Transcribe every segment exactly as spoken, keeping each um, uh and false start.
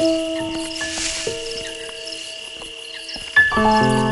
Krishnavilasam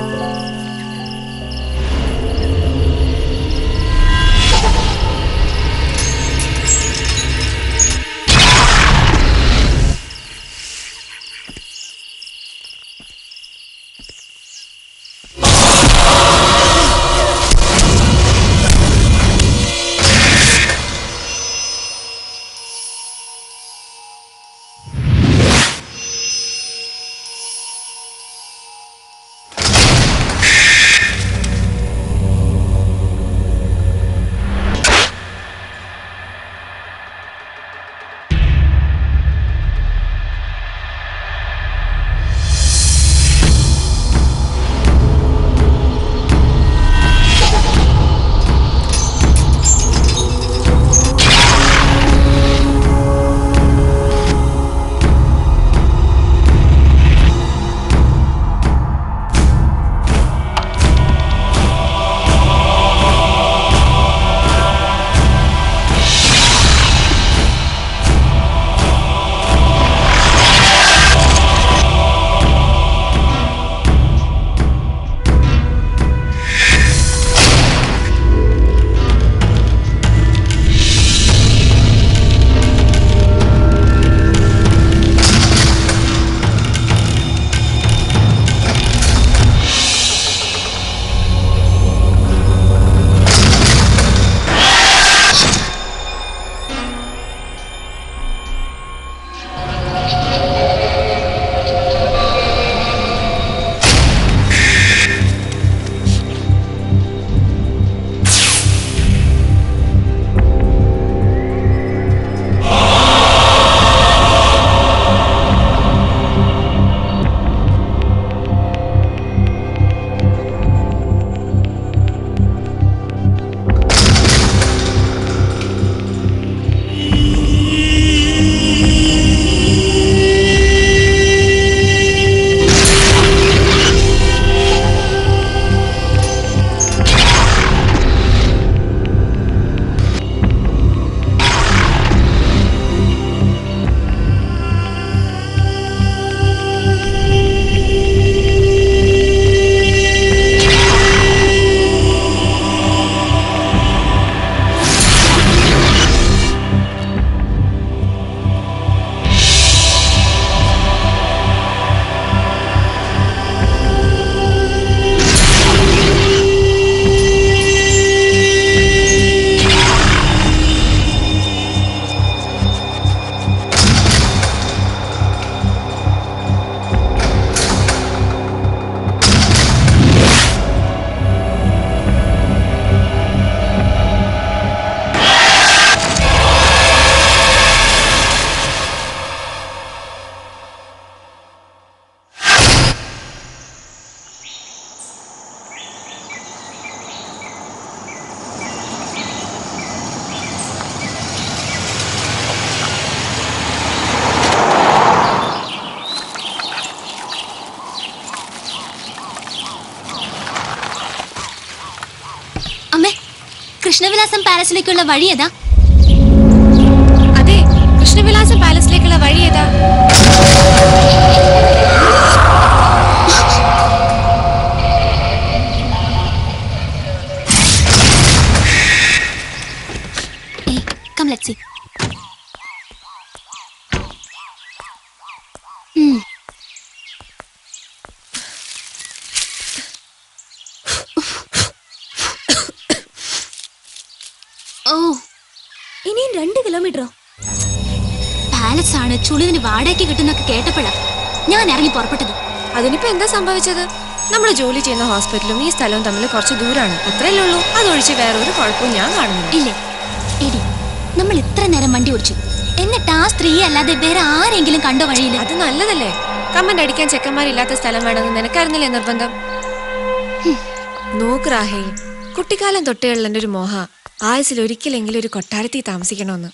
palace वही ऐसा अदे कृष्णविलासम पैलेस वही कम लेट्स सी ചുളിവിന് വാടകയ്ക്ക് കിട്ടുന്നൊക്കെ കേട്ടപ്പോൾ ഞാൻ ഇറങ്ങി പുറപ്പെട്ടത്. അതിനിപ്പോ എന്താ സംഭവിച്ചത്? നമ്മൾ ജോലി ചെയ്യുന്ന ഹോസ്പിറ്റലും ഈ സ്ഥലവും തമ്മിൽ കുറച്ച് ദൂരാണ്. അത്രയേ ഉള്ളൂ. അതോഴിച്ച് വേറെ ഒരു കുഴപ്പം ഞാൻ കാണുന്നില്ല. ഇല്ല. എടി, നമ്മൾ ഇത്ര നേരം വണ്ടി ഓടിച്ചു. എന്നിട്ട് ആ സ്ത്രീ അല്ലാതെ വേറെ ആരെങ്കിലും കണ്ടോ വഴിയിൽ? അത് നല്ലതല്ലേ. കമന്റ് അടിക്കാൻ ചെക്കന്മാരില്ലാത്ത സ്ഥലം വേണമെന്ന് നിനക്കായിരുന്നില്ലേ നിർബന്ധം? നോക്ക് രാഹേ, കുട്ടിക്കാലം തൊട്ടേയുള്ള എൻ്റെ ഒരു മോഹ ആയുസിൽ ഒരിക്കലെങ്കിലും ഒരു കൊട്ടാരത്തിൽ താമസിക്കണമെന്ന്.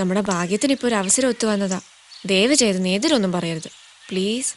നമ്മുടെ ഭാഗ്യത്തിന് ഇപ്പോൾ ഒരു അവസരം ഒത്തു വന്നതാ. ദയവ് ചെയ്ത് നേതിരൊന്നും പറയരുത് പ്ലീസ്.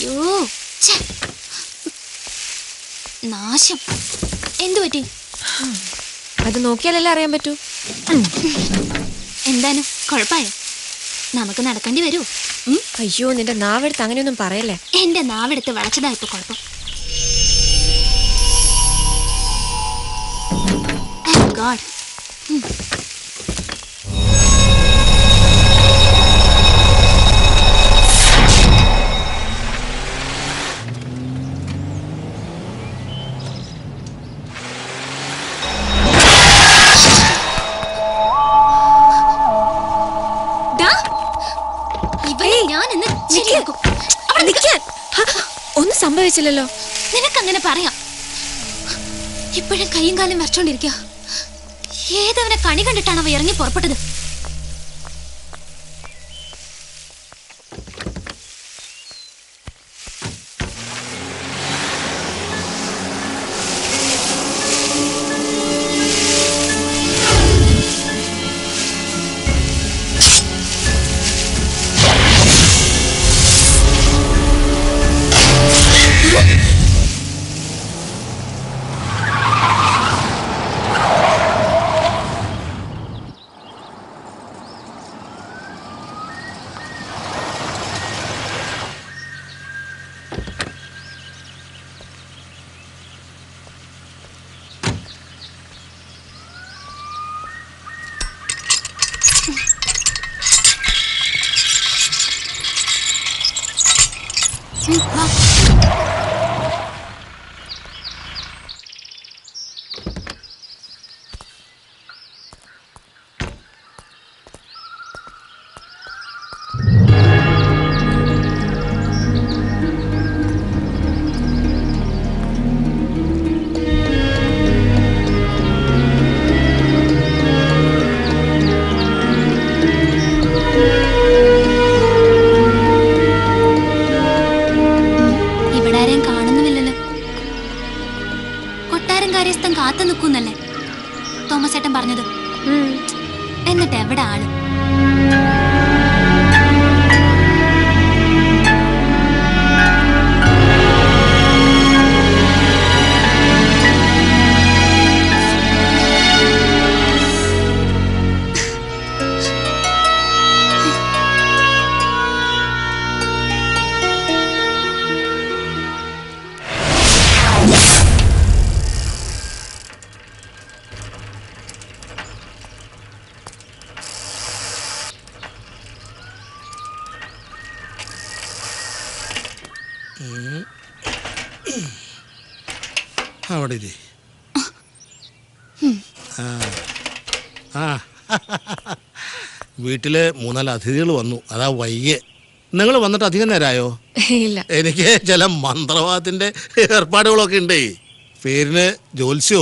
അയ്യോ നാശം. എന്തു പറ്റി? അത് നോക്കിയാലല്ലേ അറിയാൻ പറ്റൂ. എന്തായാലും കുഴപ്പമായോ? നമുക്ക് നടക്കേണ്ടി വരൂ. അയ്യോ നിന്റെ നാവെടുത്ത് അങ്ങനെയൊന്നും പറയല്ലേ. എന്റെ നാവെടുത്ത് വളച്ചതായിപ്പോ കുഴപ്പം. ഒന്നും സംഭവിച്ചില്ലല്ലോ. നിനക്കങ്ങനെ പറയാം? ഇപ്പോഴും കൈയും കാലും വരച്ചോണ്ടിരിക്കുക. ഏതവനെ കണി കണ്ടിട്ടാണ് അവ ഇറങ്ങി പുറപ്പെട്ടത്? വീട്ടില് മൂന്നാല് അതിഥികൾ വന്നു. അതാ വൈകി. നിങ്ങൾ വന്നിട്ട് അധികം നേരമായോ? ഇല്ല, എനിക്ക് ചില മന്ത്രവാദത്തിന്റെ ഏർപ്പാടുകളൊക്കെ ഉണ്ടേ. പേരിന് ജോത്സ്യോ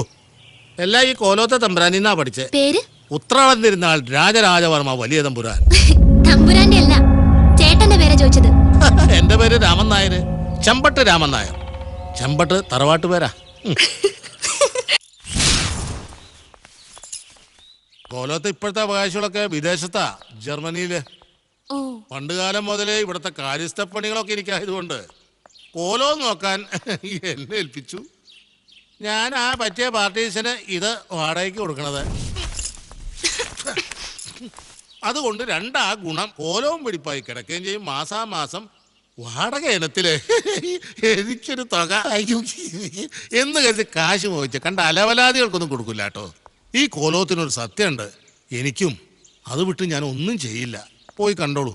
എല്ലാം ഈ കോലോത്ത തമ്പുരാനിന്നാ പഠിച്ചേ. പേര് ഉത്രാടം തിരുന്നാൾ രാജരാജവർമ്മ വലിയ തമ്പുരാൻ. തമ്പുരാന്റെ അല്ല, ചേട്ടന്റെ പേരാ ചോദിച്ചത്. എന്റെ പേര് രാമൻ നായർ, ചെമ്പട്ട് രാമൻ നായർ. ചെമ്പട്ട് തറവാട്ട് പേരാ. കോലത്ത് ഇപ്പോഴത്തെ അവകാശികളൊക്കെ വിദേശത്താ, ജർമ്മനിയില്. പണ്ടുകാലം മുതലേ ഇവിടുത്തെ കാര്യസ്ഥപ്പണികളൊക്കെ എനിക്കായതുകൊണ്ട് കോലോ നോക്കാൻ എന്നെ ഏൽപ്പിച്ചു. ഞാൻ ആ പറ്റിയ പാർട്ടീസിന് ഇത് വാടകയ്ക്ക് കൊടുക്കണത്. അതുകൊണ്ട് രണ്ടാ ഗുണം, കോലവും പിടിപ്പായി കിടക്കുകയും ചെയ്യും. മാസാമാസം വാടക ഇനത്തില് എനിക്കൊരു തുക എന്ന് കരുതി കാശ് മോഹിച്ച കണ്ട അലവലാദികൾക്കൊന്നും കൊടുക്കില്ല കേട്ടോ. ഈ കോലോത്തിനൊരു സത്യമുണ്ട്, എനിക്കും. അത് വിട്ട് ഞാൻ ഒന്നും ചെയ്യില്ല. പോയി കണ്ടോളൂ.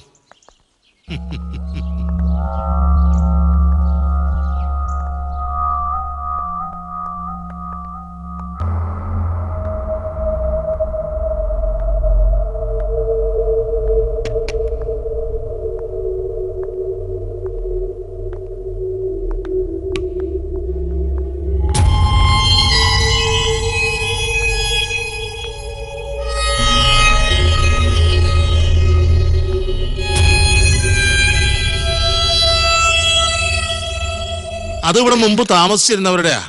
അതിവിടെ മുമ്പ് താമസിച്ചിരുന്നവരുടെയാ.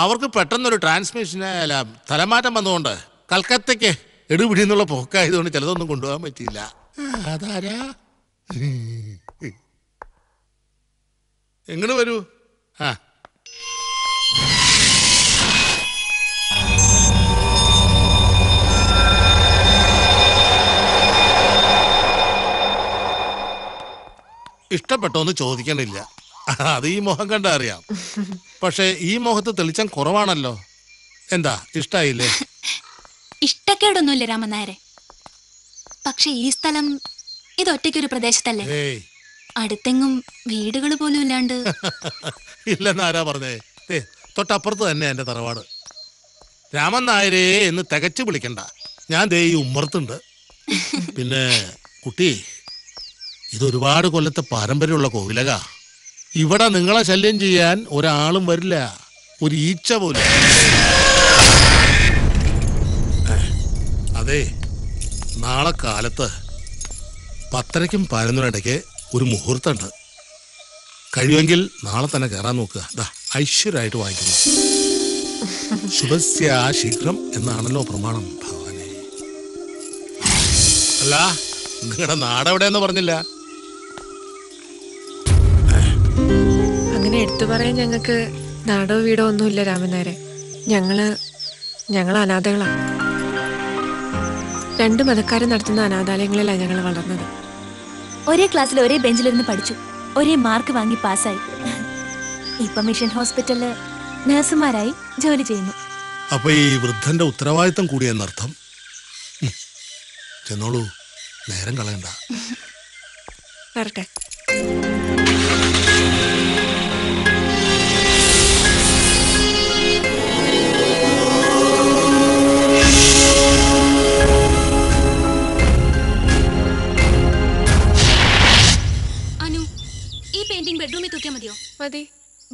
അവർക്ക് പെട്ടെന്നൊരു ട്രാൻസ്മിഷൻ അല്ല തലമാറ്റം വന്നുകൊണ്ട് കൽക്കത്തയ്ക്ക് എടുപിടി എന്നുള്ള പോക്കായതുകൊണ്ട് ചിലതൊന്നും കൊണ്ടുപോകാൻ പറ്റിയില്ല. അതാരാ? എങ്ങനെ വരൂ. ആ ഇഷ്ടപ്പെട്ടോന്ന് ചോദിക്കണില്ല, അത് ഈ മുഖം കണ്ട അറിയാം. പക്ഷെ ഈ മുഖത്ത് തെളിച്ചം കുറവാണല്ലോ, എന്താ ഇഷ്ടായില്ലേ? ഇഷ്ടക്കേടൊന്നുമില്ല രാമനായരെ, പക്ഷെ ഈ സ്ഥലം ഇത് ഒറ്റയ്ക്കൊരു പ്രദേശത്തല്ലേ, അടുത്തെങ്ങും വീടുകൾ പോലും ഇല്ലാണ്ട്. ഇല്ലെന്നാരാ പറഞ്ഞേ, തൊട്ടപ്പുറത്ത് തന്നെ എന്റെ തറവാട്. രാമൻ നായരെ എന്ന് തികച്ചു വിളിക്കണ്ട, ഞാൻ ദേ ഈ ഉമ്മർത്തുണ്ട്. പിന്നെ കുട്ടി, ഇതൊരുപാട് കൊല്ലത്തെ പാരമ്പര്യമുള്ള കോവിലക, ഇവിടെ നിങ്ങളെ ശല്യം ചെയ്യാൻ ഒരാളും വരില്ല, ഒരു ഈച്ച പോലും. അതെ, നാളെ കാലത്ത് പത്തരയ്ക്കും പതിനൊന്നിനും ഇടയ്ക്ക് ഒരു മുഹൂർത്തമുണ്ട്, കഴിയുമെങ്കിൽ നാളെ തന്നെ കയറാൻ നോക്കുക. ദാ ഐശ്വര്യമായിട്ട് വായിക്കുന്നു, ശുഭസ്യ ശീഘ്രം എന്നാണല്ലോ പ്രമാണം. ഭഗവാനെ, അല്ല നിങ്ങളുടെ നാടെവിടെയെന്ന് പറഞ്ഞില്ല? അങ്ങനെ എടുത്തു പറയാൻ ഞങ്ങൾക്ക് നാടോ വീടോ ഒന്നുമില്ല രാമനായരെ. ഞങ്ങള് ഞങ്ങൾ അനാഥകളാണ്, രണ്ട് മതക്കാരും നടത്തുന്ന അനാഥാലയങ്ങളിലാണ് ഞങ്ങൾ വളർന്നത്. ഒരേ ക്ലാസ്സിൽ ഒരേ ബെഞ്ചിലിരുന്ന് പഠിച്ചു, ഒരേ മാർക്ക് വാങ്ങി പാസ്സായി. ഇപ്പൊ മിഷൻ ഹോസ്പിറ്റലില് നഴ്സുമാരായി ജോലി ചെയ്യുന്നു. അപ്പൊ ഈ വൃദ്ധന്റെ ഉത്തരവാദിത്തം കൂടിയെന്നർത്ഥം. ചെന്നോളൂ, നേരം കളയണ്ട. വരട്ടെ.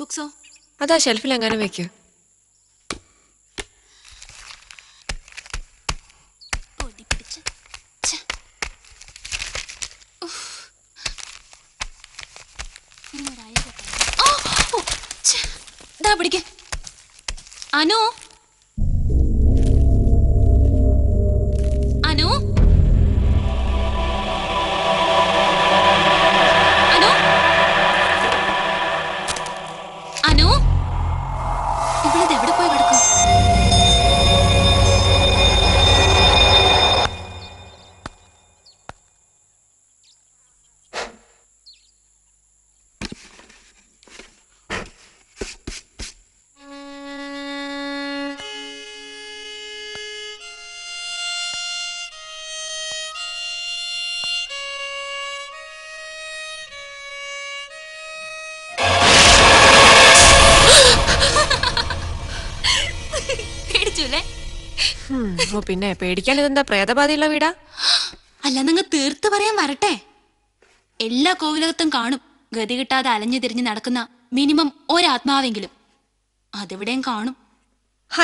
ബുക്സോ അതാ ഷെൽഫിൽ അങ്ങനെ വെക്കൂ. അനു അനു പിന്നെ പേടിക്കാൻ ഇതെന്താ പ്രേതബാധയുള്ള വീടാ? അല്ല, നിങ്ങൾ തീർത്ത് പറയാൻ വരട്ടെ, എല്ലാ കോവിലകത്തും കാണും ഗതി കിട്ടാതെ അലഞ്ഞു തിരിഞ്ഞ് നടക്കുന്ന മിനിമം ഒരാത്മാവെങ്കിലും, അതെവിടെയും കാണും.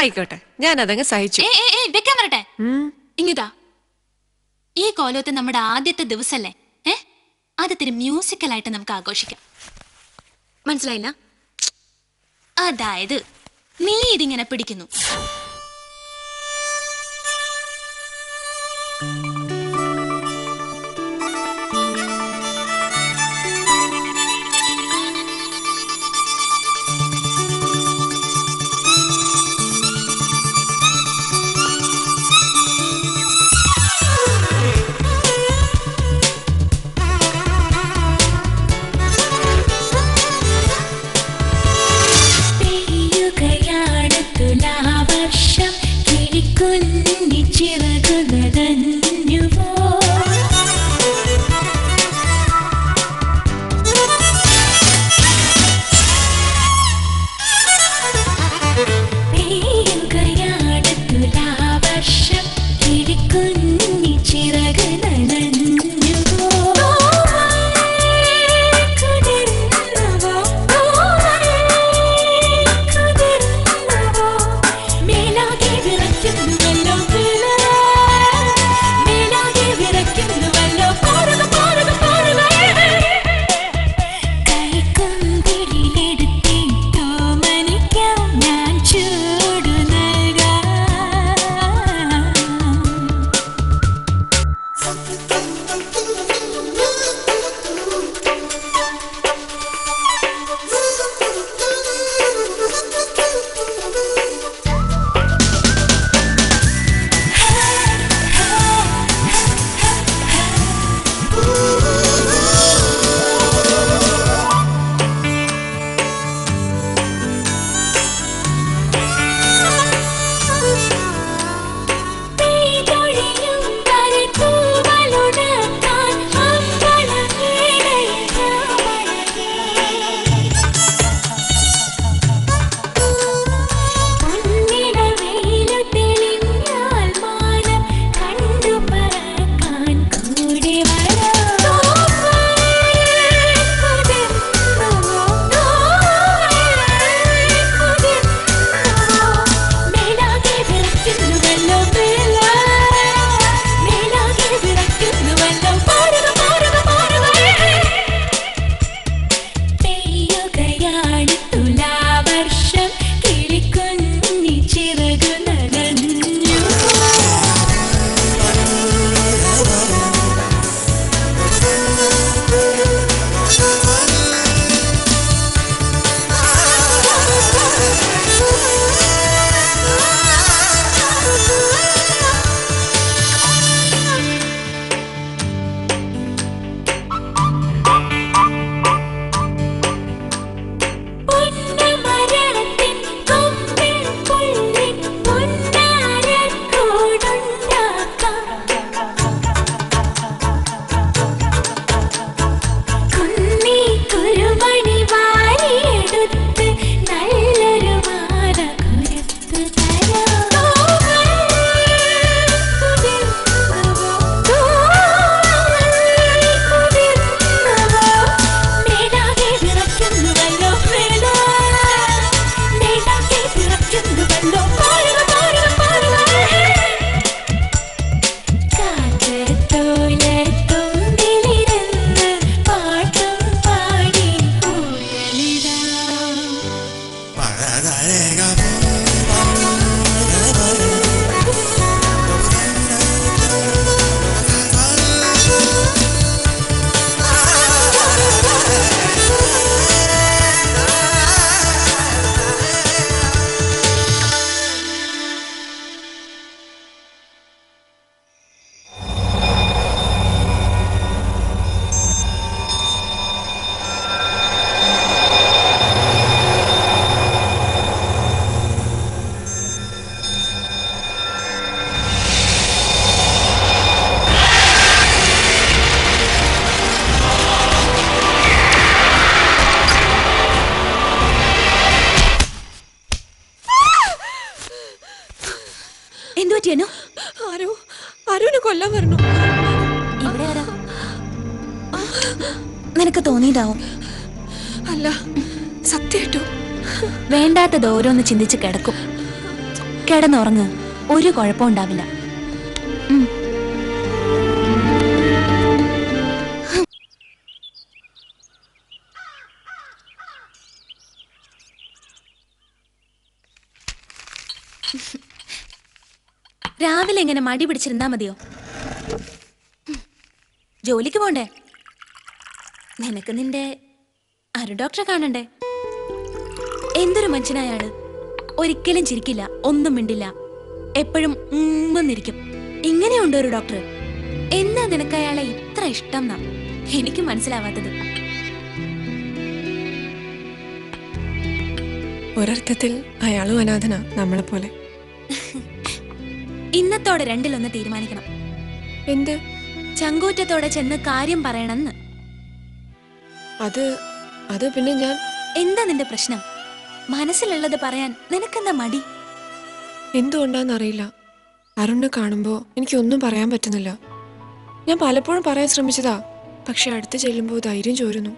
ആയിക്കോട്ടെ, ഞാൻ അതങ്ങ് സഹിച്ചു. വെക്കാൻ വരട്ടെ. ഇങ്ങിതാ, ഈ കോലത്തെ നമ്മുടെ ആദ്യത്തെ ദിവസല്ലേ, ഏ അതിത്തിരി മ്യൂസിക്കൽ ആയിട്ട് നമുക്ക് ആഘോഷിക്കാം, മനസ്സിലായില്ല? അതായത് നീ ഇതിങ്ങനെ പിടിക്കുന്നു, you വേണ്ടാത്തതോരോന്ന് ചിന്തിച്ച് കിടക്കും, കിടന്നുറങ്ങ്, ഒരു കുഴപ്പം ഉണ്ടാവില്ല. രാവിലെ എങ്ങനെ മടി പിടിച്ചിരുന്നാ മതിയോ? ജോലിക്ക് പോണ്ടേ? നിനക്ക് നിന്റെ അരു ഡോക്ടറെ കാണണ്ടേ? എന്തൊരു മനുഷ്യനായാള്, ഒരിക്കലും ചിരിക്കില്ല, ഒന്നും മിണ്ടില്ല, എപ്പോഴും ഉമ്മെന്നിരിക്കും. ഇങ്ങനെയുണ്ടോ ഒരു ഡോക്ടർ? എന്നാ നിനക്ക് അയാളെ ഇത്ര ഇഷ്ടം എന്നാ എനിക്ക് മനസ്സിലാവാത്തത്. ഒരർത്ഥത്തിൽ അയാളും അനാഥനാ, നമ്മളെ പോലെ. ഇന്നത്തോടെ രണ്ടിലൊന്ന് തീരുമാനിക്കണം. എന്ത്? ചങ്കൂറ്റത്തോടെ ചെന്ന് കാര്യം പറയണമെന്ന്. അത് അത് പിന്നെ ഞാൻ. എന്താ നിന്റെ പ്രശ്നം? മനസ്സിലുള്ളത് പറയാൻ നിനക്കെന്താ മടി? എന്തുകൊണ്ടാന്നറിയില്ല, അരുണ് കാണുമ്പോ എനിക്കൊന്നും പറയാൻ പറ്റുന്നില്ല. ഞാൻ പലപ്പോഴും പറയാൻ ശ്രമിച്ചതാ, പക്ഷെ അടുത്ത് ചെല്ലുമ്പോ ധൈര്യം ചോരുന്നു.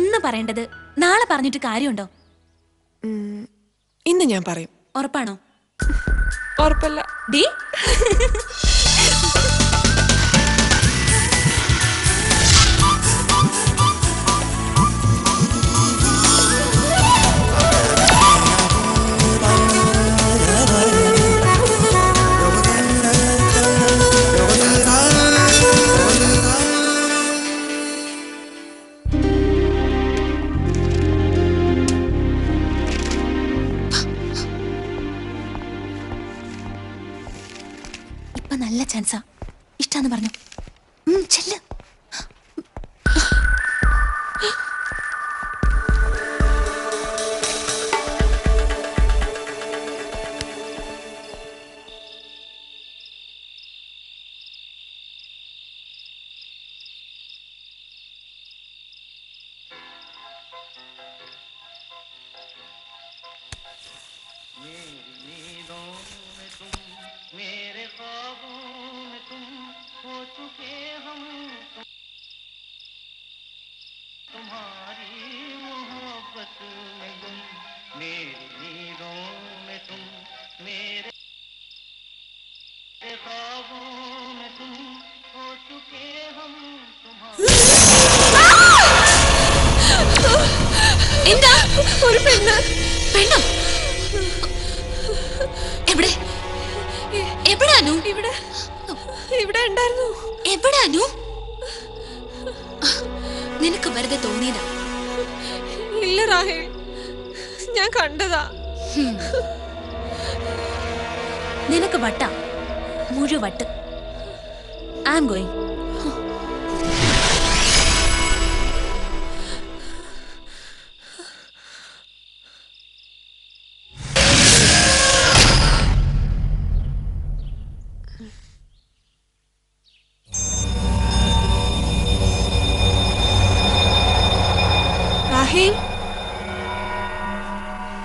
ഇന്ന് പറയേണ്ടത് നാളെ പറഞ്ഞിട്ട് കാര്യമുണ്ടോ? ഇന്ന് ഞാൻ പറയും. ഉറപ്പാണോ? ഉറപ്പല്ല. ഡി ഇഷ്ടാന്ന് പറഞ്ഞു. നിനക്ക് വെറുതെ തോന്നിയതാ? ഇല്ല രാഹേൽ, ഞാൻ കണ്ടതാ. നിനക്ക് വട്ട മുഴുവട്ട്. I am going.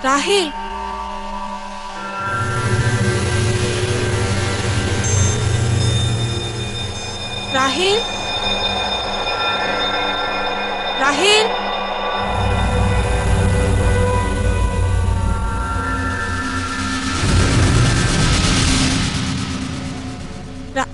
Rahil, Rahil, Rahil, रा...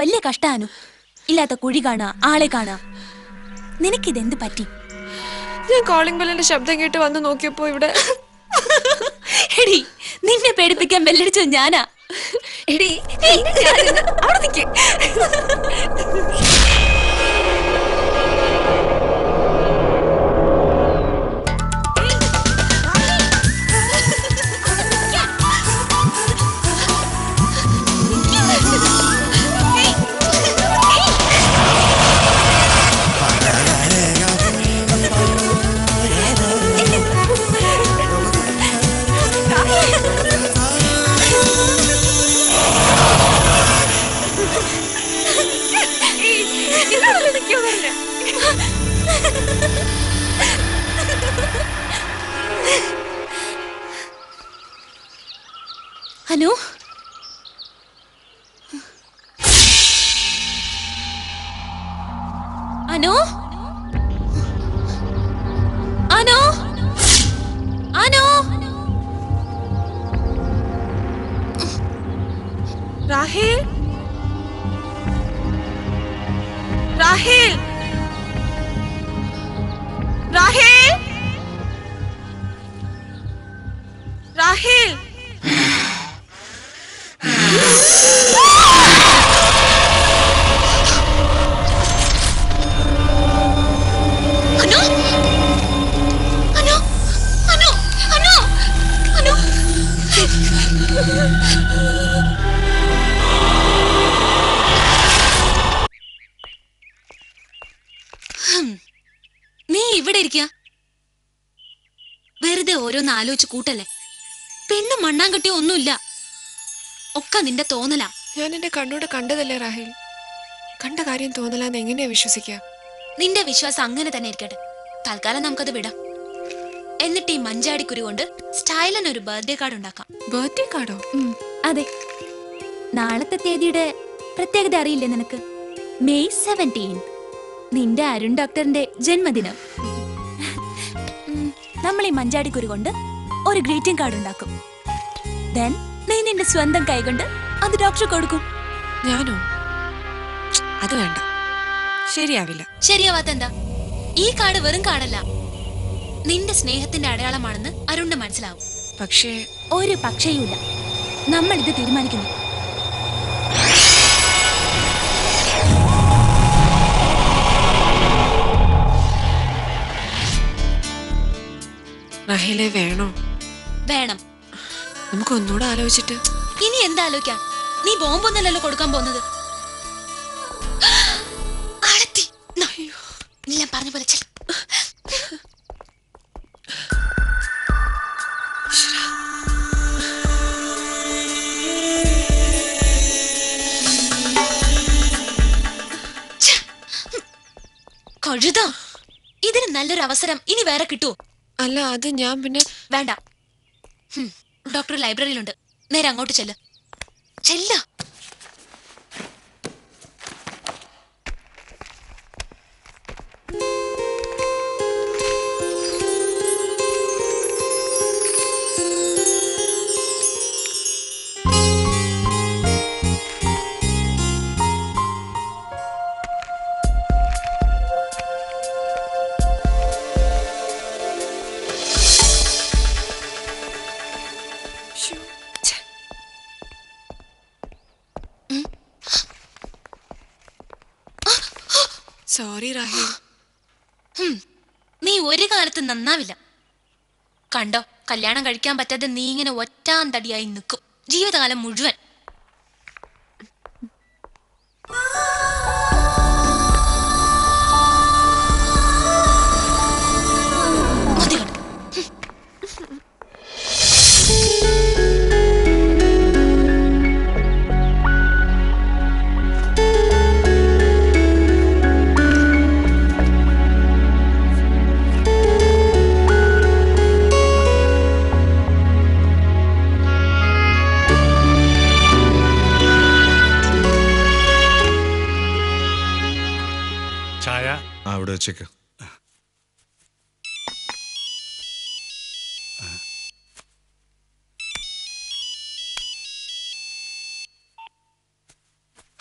വലിയ കഷ്ടാനു ഇല്ലാത്ത കുഴി കാണാ ആളെ കാണാ നിനക്കിതെന്ത് പറ്റി? ഞാൻ കോളിംഗ് ബെല്ലിന്റെ ശബ്ദം കേട്ട് വന്ന് നോക്കിയപ്പോ ഇവിടെ എടി നിന്നെ പേടിപ്പിക്കാൻ ബെല്ലടിച്ചത് ഞാനാ. എടി അവിടെ നിൽക്ക്. അനു അനു അനു അനു രാഹേൽ രാഹേൽ രാഹേൽ രാഹേൽ വെറുതെ ഓരോന്ന് ആലോചിച്ച് കൂട്ടല്ലേ. പെണ്ണ് മണ്ണാൻ കെട്ടിയ ഒന്നുമില്ല, ഒക്കെ നിന്റെ തോന്നലാ. ഞാൻ എന്റെ കണ്ണോട് കണ്ടതല്ലേ രാഹേൽ, കണ്ട കാര്യം തോന്നലാന്ന് എങ്ങനെയാ വിശ്വസിക്കുക? നിന്റെ വിശ്വാസം അങ്ങനെ തന്നെ ഇരിക്കട്ടെ, തൽക്കാലം നമുക്കത് വിടാം. എന്നിട്ട് ഈ മഞ്ചാടി കുരു കൊണ്ട് സ്റ്റൈലൻ ഒരു ബർത്ത്ഡേ കാർഡ് ഉണ്ടാക്കാം. ബർത്ത്ഡേ കാർഡോ? അതെ, നാളത്തെ തീയതിയുടെ പ്രത്യേകത അറിയില്ലേ നിനക്ക്? മെയ് സെവൻറ്റീൻ നിന്റെ അരുൺ ഡോക്ടറിന്റെ ജന്മദിനം. നമ്മൾ ഈ മഞ്ചാടി കുരു കൊണ്ട് ഒരു ഗ്രീറ്റിംഗ് കാർഡ് ഉണ്ടാക്കും. ദെൻ നീ നിന്റെ സ്വന്തം കൈകൊണ്ട് അത് ഡോക്ടർ കൊടുക്കും. ഞാനോ? അത് വേണ്ട, ശരിയാവില്ല. ശരിയാവാത്ത എന്താ? ഈ കാർഡ് വെറും കാർഡല്ല, നിന്റെ സ്നേഹത്തിന്റെ അടയാളമാണെന്ന് അരുണ് മനസ്സിലാവും. പക്ഷേ ഒരു പക്ഷേയുമില്ല, നമ്മൾ ഇത് തീരുമാനിക്കുന്നു. രാഹേലെ വേണോ? വേണം. നമുക്ക് ഒന്നുകൂടെ ആലോചിച്ചിട്ട്. ഇനി എന്താ ആലോചിക്കാൻ? നീ ബോംബൊന്നല്ലല്ലോ കൊടുക്കാൻ പോകുന്നത്. പറഞ്ഞ പോലെ എഴുതാ ഇതിന് നല്ലൊരു അവസരം ഇനി വേറെ കിട്ടൂ അല്ല അത് ഞാൻ പിന്നെ വേണ്ട ഡോക്ടർ ലൈബ്രറിയിലുണ്ട് നേരെ അങ്ങോട്ട് ചെല്ല് ചെല്ല് सॉरी राहिल नी और नाविल कंडो कल्याण കഴിക്കാൻ പറ്റാതെ നീ ഇങ്ങനെ ഒറ്റാന്തടിയായി നിൽക്കും ജീവിതകാലം മുഴുവൻ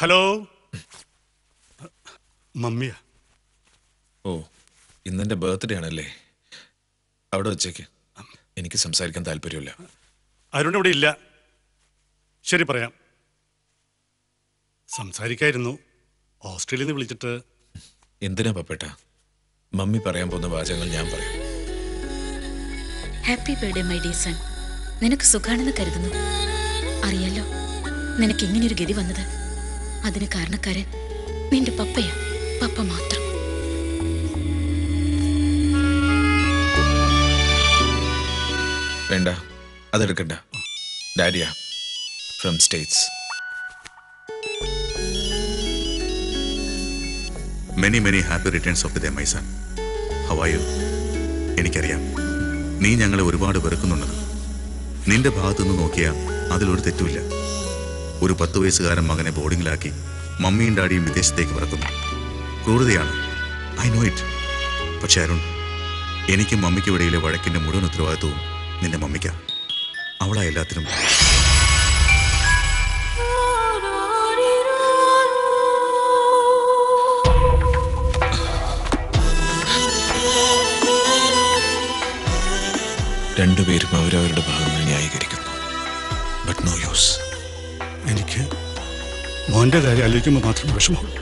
ഹലോ മമ്മിയാ ഓ ഇന്നെന്റെ ബർത്ത്ഡേ ആണല്ലേ അവിടെ വെച്ചേക്ക് എനിക്ക് സംസാരിക്കാൻ താല്പര്യമില്ല അരുൺ ഇവിടെ ഇല്ല ശരി പറയാം സംസാരിക്കായിരുന്നു ഓസ്ട്രേലിയയിൽ നിന്ന് വിളിച്ചിട്ട് എന്തിനാ പപ്പേട്ടാ മമ്മി പറയാൻ പോകുന്ന വാചകങ്ങൾ ഞാൻ പറയാം happy birthday my dear son നിനക്ക് സുഖാണെന്ന് കരുതുന്നു അറിയാലോ നിനക്ക് ഇങ്ങനെ ഒരു ഗതി വന്നത് അതിന് കാരണക്കാരൻ നിന്റെ പപ്പയാ പപ്പ മാത്രം വേണ്ട അതെടുക്കണ്ട ഡാഡിയാ from States many many happy returns of the day my son how are you എനിക്കറിയാം നീ ഞങ്ങളെ ഒരുപാട് വെറുക്കുന്നുണ്ടെന്ന് നിന്റെ ഭാഗത്തുനിന്ന് നോക്കിയാൽ അതിലൊരു തെറ്റുമില്ല ഒരു പത്ത് വയസ്സുകാരൻ മകനെ ബോർഡിങ്ങിലാക്കി മമ്മിയും ഡാഡിയും വിദേശത്തേക്ക് പറക്കുന്നു ക്രൂരതയാണ് ഐ നോ ഇറ്റ് പക്ഷേ അരുൺ എനിക്കും മമ്മിക്കും ഇടയിലെ വഴക്കിൻ്റെ മുഴുവൻ ഉത്തരവാദിത്വവും നിന്റെ മമ്മിക്കാണ് അവളാണ് എല്ലാത്തിനും രണ്ടുപേരും അവരവരുടെ ഭാഗങ്ങൾ ന്യായീകരിക്കുന്നു ബട്ട് നോ യൂസ് എനിക്ക് മോൻ്റെ കാര്യം ആലോചിക്കുമ്പോൾ മാത്രമേ വിഷമമുള്ളൂ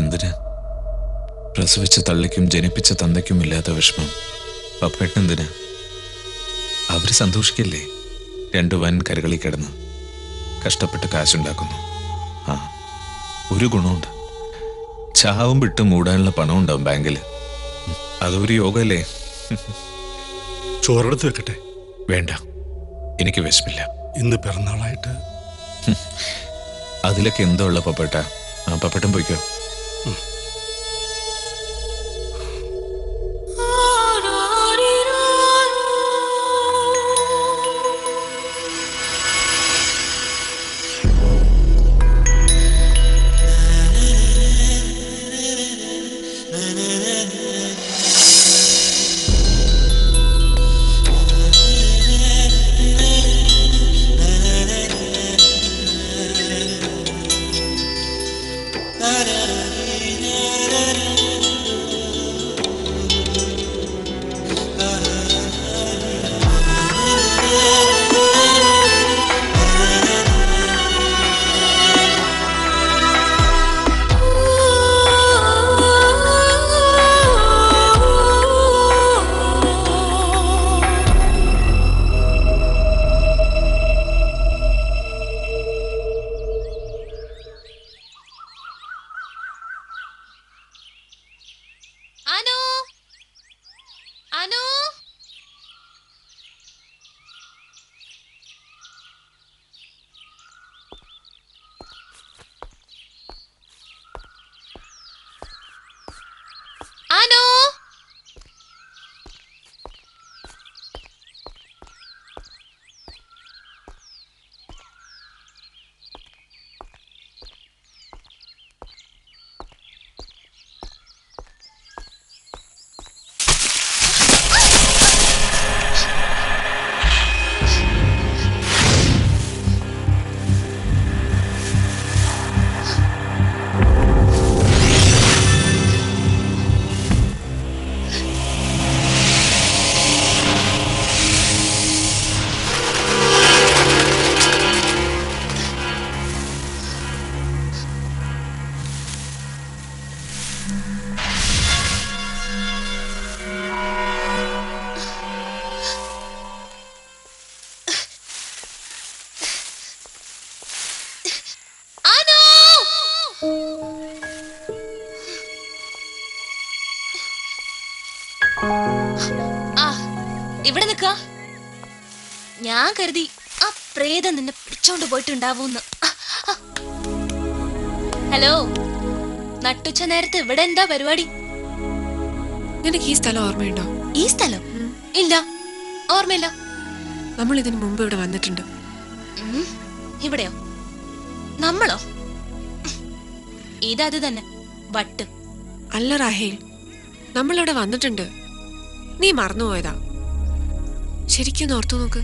എന്തിന് പ്രസവിച്ച തള്ളയ്ക്കും ജനിപ്പിച്ച തന്തയ്ക്കും ഇല്ലാത്ത വിഷമം പപ്പേട്ടനെന്തിന് അവർ സന്തോഷിക്കില്ലേ രണ്ടു വൻ കരകളിൽ കിടന്ന് കഷ്ടപ്പെട്ട് കാശുണ്ടാക്കുന്നു ആ ഒരു ഗുണമുണ്ട് ചാവും വിട്ട് മൂടാനുള്ള പണം ഉണ്ടാവും ബാങ്കിൽ അതൊരു യോഗല്ലേ ചോറെടുത്ത് വെക്കട്ടെ വേണ്ട എനിക്ക് വിശമില്ല ഇന്ന് പിറന്നാളായിട്ട് അതിലൊക്കെ എന്തോ ഉള്ള പപ്പേട്ട ആ പപ്പേട്ടൻ പോയിക്കോ ഇവിടെ നിൽക്കാ. ഞാൻ കരുതി ആ പ്രേതം നിന്നെ പിടിച്ചോണ്ട് പോയിട്ടുണ്ടാവൂന്ന്. ഹലോ, നട്ടുച്ച നേരത്തെ ഇവിടെ എന്താ പരിപാടി? നിനക്ക് ഈ സ്ഥലം ഓർമ്മയുണ്ടോ? ഈ സ്ഥലം ഇല്ല, ഓർമ്മയില്ല. നമ്മൾ ഇതിനു മുമ്പ് ഇവിടെ വന്നിട്ടുണ്ട്. ഇവിടെയോ? നമ്മളോ? ഇതത് തന്നെ വട്ട്. അല്ല റാഹേൽ, നമ്മളിവിടെ വന്നിട്ടുണ്ട്, നീ മറന്നുപോയതാ. ശരിക്കും ഓർത്തു നോക്ക്.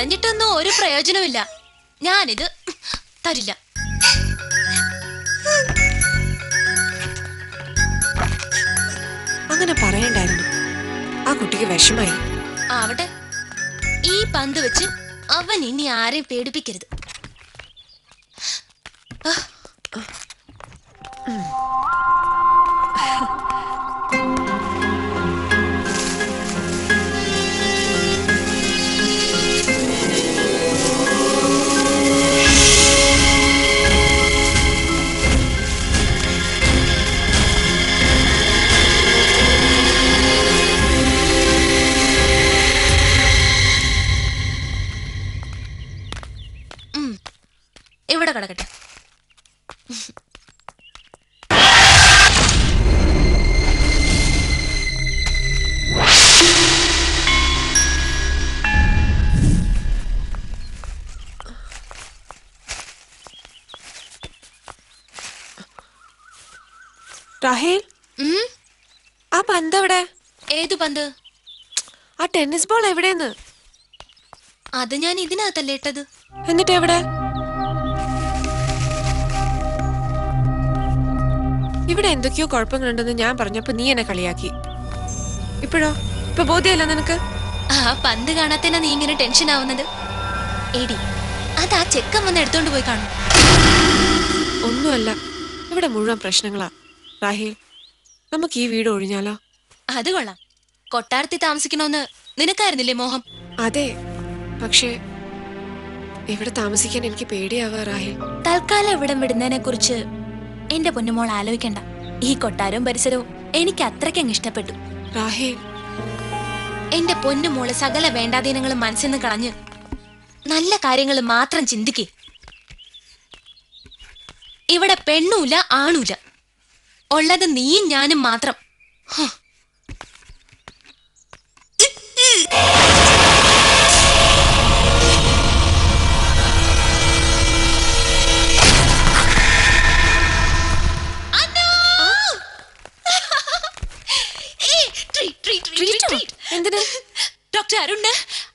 കരഞ്ഞിട്ടൊന്നും ഒരു പ്രയോജനമില്ല, ഞാനിത് തരില്ല. അങ്ങനെ പറയണ്ടായിരുന്നു, ആ കുട്ടിക്ക് വിഷമായി. ആവട്ടെ, ഈ പന്ത് വെച്ച് അവൻ ഇനി ആരെയും പേടിപ്പിക്കരുത്. ഇവിടെ കിടക്കട്ടെ. റാഹേൽ, ആ പന്ത് എവിടെ? ഏത് പന്ത്? ആ ടെന്നീസ് ബോൾ എവിടെയെന്ന്? അത് ഞാൻ ഇതിനകത്തല്ലേ ഇട്ടത്. എന്നിട്ട് എവിടെ? ഇവിടെ എന്തൊക്കെയോ കുഴപ്പങ്ങളുണ്ടെന്ന് ഞാൻ പറഞ്ഞപ്പോ നീ എന്നെ കളിയാക്കി. ഇപ്പോഴോ? ഇപ്പൊ ബോധ്യല്ല നിനക്ക്? ആ പന്ത് കാണാത്തന്നെ നീ ഇങ്ങനെ ടെൻഷൻ ആവുന്നത്? എടി, അത് ആ ചെക്കൻ വന്ന് എടുത്തോണ്ട് പോയി കാണും. ഒന്നുമല്ല, ഇവിടെ മുഴുവൻ പ്രശ്നങ്ങളാ. റാഹേൽ, നമുക്ക് ഈ വീട് ഒഴിഞ്ഞാലോ? അത് കൊള്ളാം. കൊട്ടാരത്തിൽ താമസിക്കണമെന്ന് നിനക്കായിരുന്നില്ലേ മോഹം? അതെ, പക്ഷേ ഇവിടെ താമസിക്കാൻ എനിക്ക് പേടിയാവാ റാഹേൽ. തൽക്കാലം ഇവിടം വിടുന്നതിനെ കുറിച്ച് എന്റെ പൊന്നുമോൾ ആലോചിക്കണ്ട. ഈ കൊട്ടാരവും പരിസരവും എനിക്ക് അത്രയ്ക്കങ്ങ് ഇഷ്ടപ്പെട്ടു. എന്റെ പൊന്നുമോള് സകല വേണ്ടാധീനങ്ങളും മനസ്സിൽ നിന്ന് കളഞ്ഞ് നല്ല കാര്യങ്ങൾ മാത്രം ചിന്തിക്കേ. ഇവിടെ പെണ്ണൂല ആണൂല, ഉള്ളത് നീയും ഞാനും മാത്രം.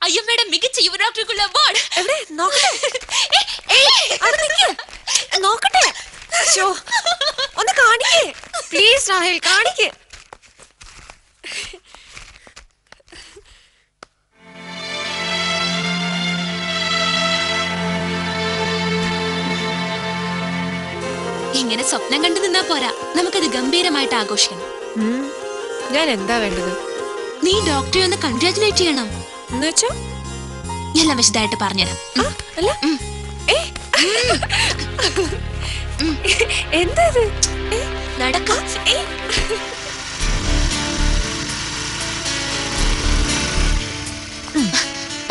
അയ്യമ്മയുടെ മികച്ച യുവഡോക്ടർക്കുള്ള അവാർഡ്. നോക്കട്ടെ, ഒന്ന് കാണിക്കേ പ്ലീസ് റാഹേൽ, കാണിക്കേ. ഇങ്ങനെ സ്വപ്നം കണ്ടു നിന്നാ പോരാ, നമുക്കത് ഗംഭീരമായിട്ട് ആഘോഷിക്കണം. ഞാൻ എന്താ വേണ്ടത്? നീ ഡോക്ടറെ ഒന്ന് കൺഗ്രാജുലേറ്റ് ചെയ്യണം. എല്ലാം വിശദമായിട്ട് പറഞ്ഞുതരാം. എന്താ നടക്കാം?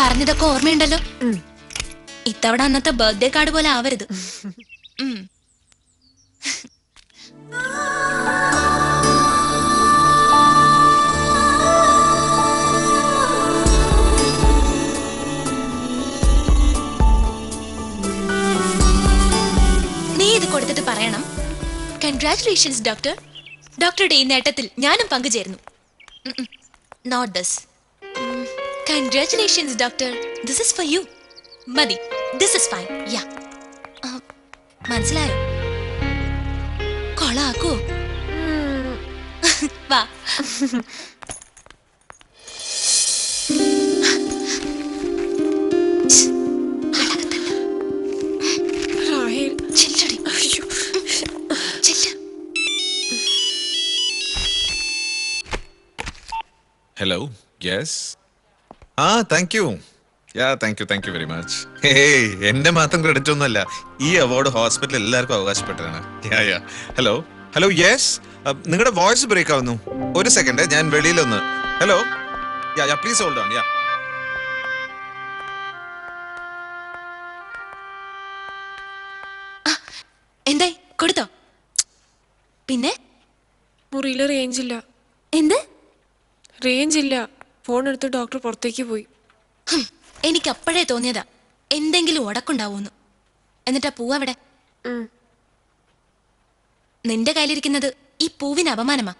പറഞ്ഞതൊക്കെ ഓർമ്മയുണ്ടല്ലോ. ഇത്തവണ അന്നത്തെ ബർത്ത്ഡേ കാർഡ് പോലെ ആവരുത്. കൊടുത്തിട്ട് പറയണം, കൺഗ്രാറ്റുലേഷൻസ് ഡോക്ടർ, ഡോക്ടറുടെ ഈ നേട്ടത്തിൽ ഞാനും പങ്കുചേരുന്നു. Note this. Congratulations doctor, this is for you. മതി, ദിസ് ഇസ് ഫൈൻ. യാ, മനസ്സിലായോ? കൊളാക്കോ? बा। Hello yes ah thank you या thank you thank you very much हे എന്നെ മാത്രം ക്രെഡിറ്റ് ഒന്നുമല്ല ഈ അവാർഡ് ഹോസ്പിറ്റലിൽ എല്ലാവർക്കും അവകാശപ്പെട്ടതാണ് യാ യാ हेलो हेलो यस നിങ്ങളുടെ വോയിസ് ബ്രേക്ക് ആവുന്നു ഒരു സെക്കൻഡ് ഞാൻ വെളിയിൽ ഒന്ന് हेलो या या प्लीज होल्ड ऑन या എന്തേ കൊടുത്തോ പിന്നെ മുറിയിലെ റേഞ്ച് ഇല്ല എന്ത് റേഞ്ച് ഇല്ല ഫോൺ എടുത്ത് ഡോക്ടർ പുറത്തേക്ക് പോയി എനിക്ക് അപ്പോഴേ തോന്നിയതാ എന്തെങ്കിലും ഉടക്കുണ്ടാവുമെന്ന് എന്നിട്ടാ പൂവ് അവിടെ നിന്റെ കയ്യിലിരിക്കുന്നത് ഈ പൂവിന് അപമാനമാ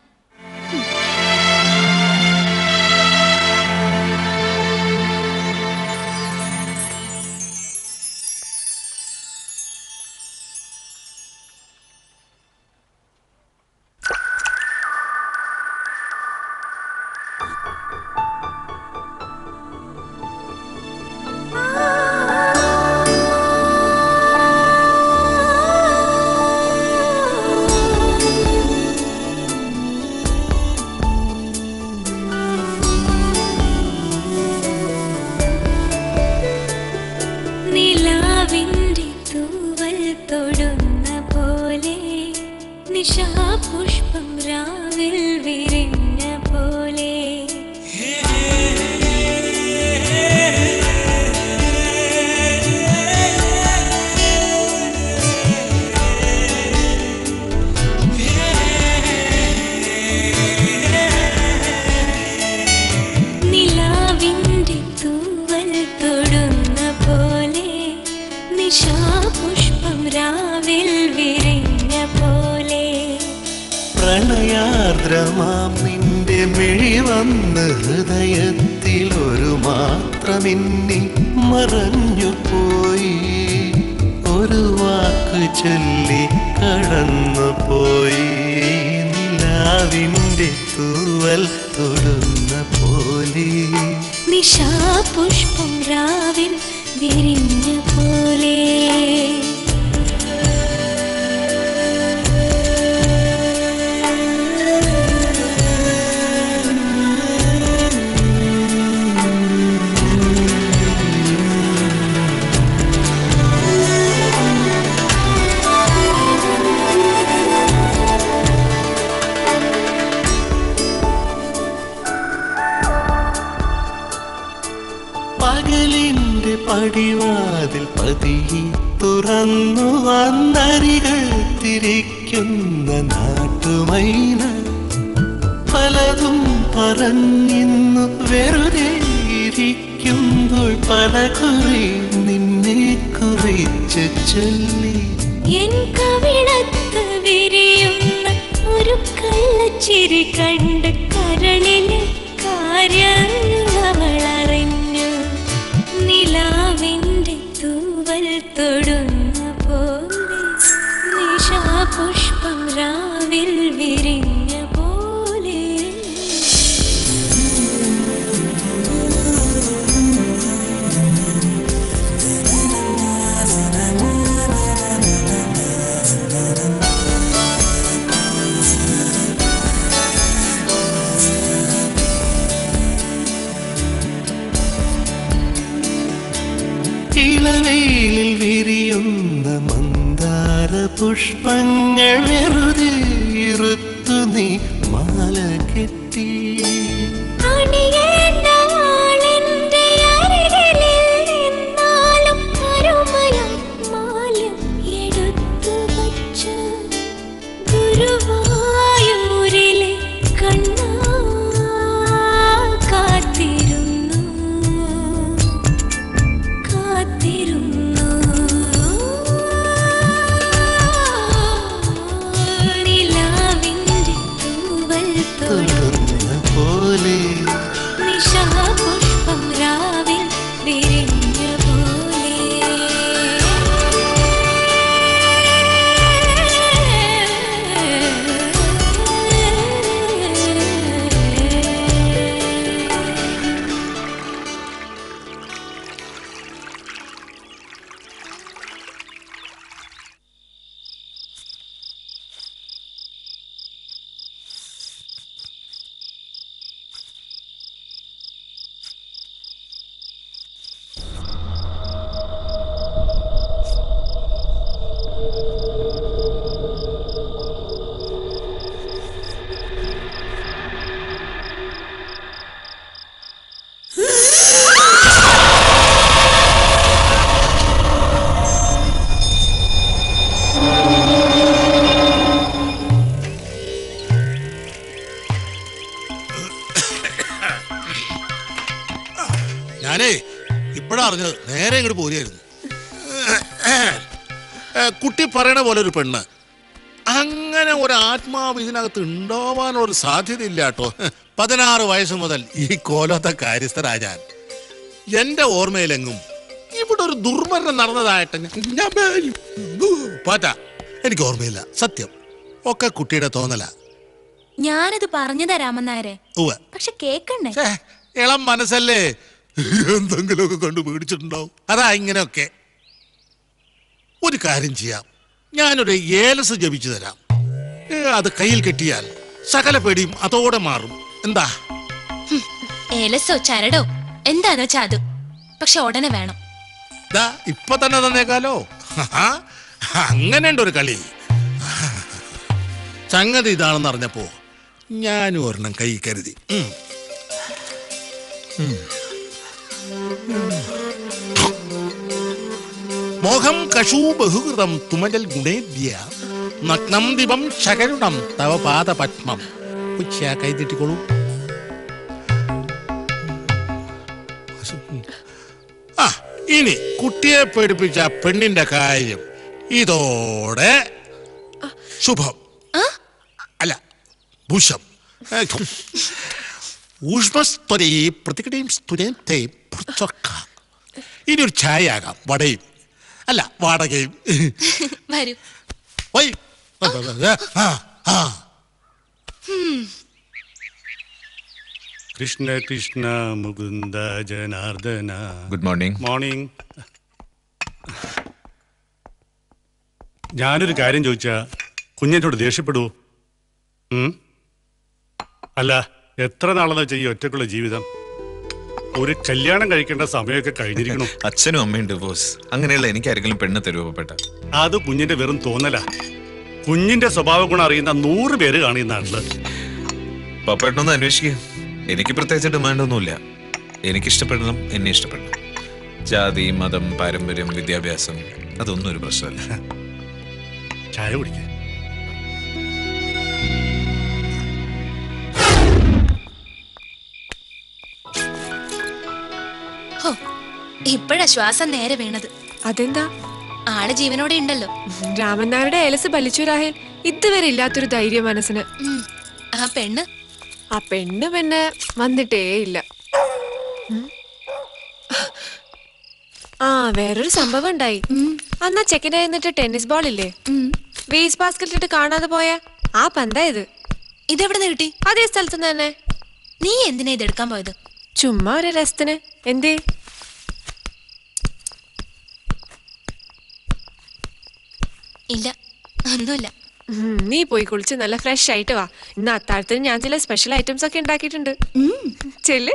ഞാനേ ഇപ്പഴാ അറിഞ്ഞത്, നേരെ ഇങ്ങോട്ട് പോരുമായിരുന്നു. കുട്ടി പറയണ പോലെ ഒരു പെണ്ണ്, അങ്ങനെ ഒരു ആത്മാവ് ഇതിനകത്ത് ഉണ്ടാവാനൊരു സാധ്യത ഇല്ല കേട്ടോ. പതിനാറ് വയസ്സ് മുതൽ ഈ കോലത്തെ കാര്യസ്ഥരാജാൻ എന്റെ ഓർമ്മയിലെങ്ങും ഇവിടെ ഒരു ദുർമരണം നടന്നതായിട്ട് പാറ്റ എനിക്ക് ഓർമ്മയില്ല. സത്യം ഒക്കെ കുട്ടിയുടെ തോന്നല. ഞാനത് പറഞ്ഞതാ രാമനായരെ, പക്ഷെ കേക്കണ്ടേ? ഇളം മനസ്സല്ലേ, എന്തെങ്കിലുമൊക്കെ കണ്ടു പേടിച്ചിട്ടുണ്ടാവും. അതാ ഇങ്ങനെയൊക്കെ. ഒരു കാര്യം ചെയ്യാം, ഞാനൊരു ഏലസ് ജപിച്ചു തരാം. അത് കയ്യിൽ കെട്ടിയാൽ സകല പേടിയും അതോടെ മാറും. എന്താ ഏലസോ ചരടോ എന്താണോ ചാതു, പക്ഷെ ഉടനെ വേണം. ഇപ്പൊ തന്നെ തന്നേക്കാലോ. അങ്ങനെയുണ്ടൊരു കളി. സംഗതി ഇതാണെന്ന് അറിഞ്ഞപ്പോ ഞാനും ഒരെണ്ണം കൈ കരുതി. മോഹം കശൂ ബഹുകൃതം തുമജൽ ഗുണേദ്യ നഗ്നം ദിവം ശകരുണം തവ പാദ പത്മം. ഉച്ച കൈ തെറ്റിക്കോളൂ. ആ, ഇനി കുട്ടിയെ പേടിപ്പിച്ച പെണ്ണിന്റെ കാര്യം ഇതോടെ ശുഭം അല്ല ഭുഷം. ഊഷ്മസ്വരയും പ്രതികടയും സ്തുരയും തേയും പുറത്തൊക്ക. ഇനി ഒരു ചായ ആകാം, വടയും അല്ല വാടകയും. Krishna Krishna Mukunda Janardana. Good morning. Morning. ഞാനൊരു കാര്യം ചോദിച്ചാ കുഞ്ഞിനോട് ദേഷ്യപ്പെടുവോ? അല്ല, എത്ര നാളെന്ന് വെച്ചാൽ ഈ ഒറ്റക്കുള്ള ജീവിതം. ഒരു കല്യാണം കഴിക്കേണ്ട സമയമൊക്കെ കഴിഞ്ഞിരിക്കണം. അച്ഛനും അമ്മയുണ്ട് ബോസ്. അങ്ങനെയുള്ള എനിക്കാരെങ്കിലും പെണ്ണ് തരുവപ്പെട്ട അത് കുഞ്ഞിന്റെ വെറും തോന്നല. കുഞ്ഞിന്റെ സ്വഭാവ ഗുണം അറിയുന്ന നൂറ് പേര് കാണുന്ന നാട്ടില്. പപ്പേട്ടനൊന്ന് അന്വേഷിക്കുക. എനിക്ക് പ്രത്യേകിച്ച് ഡിമാൻഡ് ഒന്നുമില്ല. എനിക്കിഷ്ടപ്പെടണം, എന്നെ ഇഷ്ടപ്പെടണം. ജാതി, മതം, പാരമ്പര്യം, വിദ്യാഭ്യാസം അതൊന്നും ഒരു പ്രശ്നമല്ല. ചായ കുടിക്കുക. ഇപ്പോഴാ ശ്വാസം നേരെ വീണത്. അതെന്താ, ആള് ജീവനോടെ ഉണ്ടല്ലോ. രാമൻ നായരുടെ ഏലസ് ബലിച്ചുരാഹേൽ ഇതുവരെ ഇല്ലാത്തൊരു ധൈര്യ മനസ്സിന്. ആ പെണ്ണ് ആ പെണ്ണ് പിന്നെ വന്നിട്ടേ ഇല്ല. ആ വേറൊരു സംഭവം ഉണ്ടായി. അന്നാ ചെക്കനായി നിന്നിട്ട് ടെന്നീസ് ബോൾ ഇല്ലേ, വേസ്റ്റ് ബാസ്കറ്റ് ഇട്ട് കാണാതെ പോയ ആ പന്തായത്. ഇതെവിടെന്ന് കിട്ടി? അതേ സ്ഥലത്ത് തന്നെ. നീ എന്തിനാ ഇതെടുക്കാൻ പോയത്? ചുമ്മാ ഒരു രസത്തിന്. എന്തേ ഇല്ല, ഒന്നുമില്ല. നീ പോയി കുളിച്ച് നല്ല ഫ്രഷ് ആയിട്ട് വാ. ഇന്ന് അത്താഴത്തിന് ഞാൻ ചില സ്പെഷ്യൽ ഐറ്റംസ് ഒക്കെ ഉണ്ടാക്കിയിട്ടുണ്ട്. ചെല്ല്.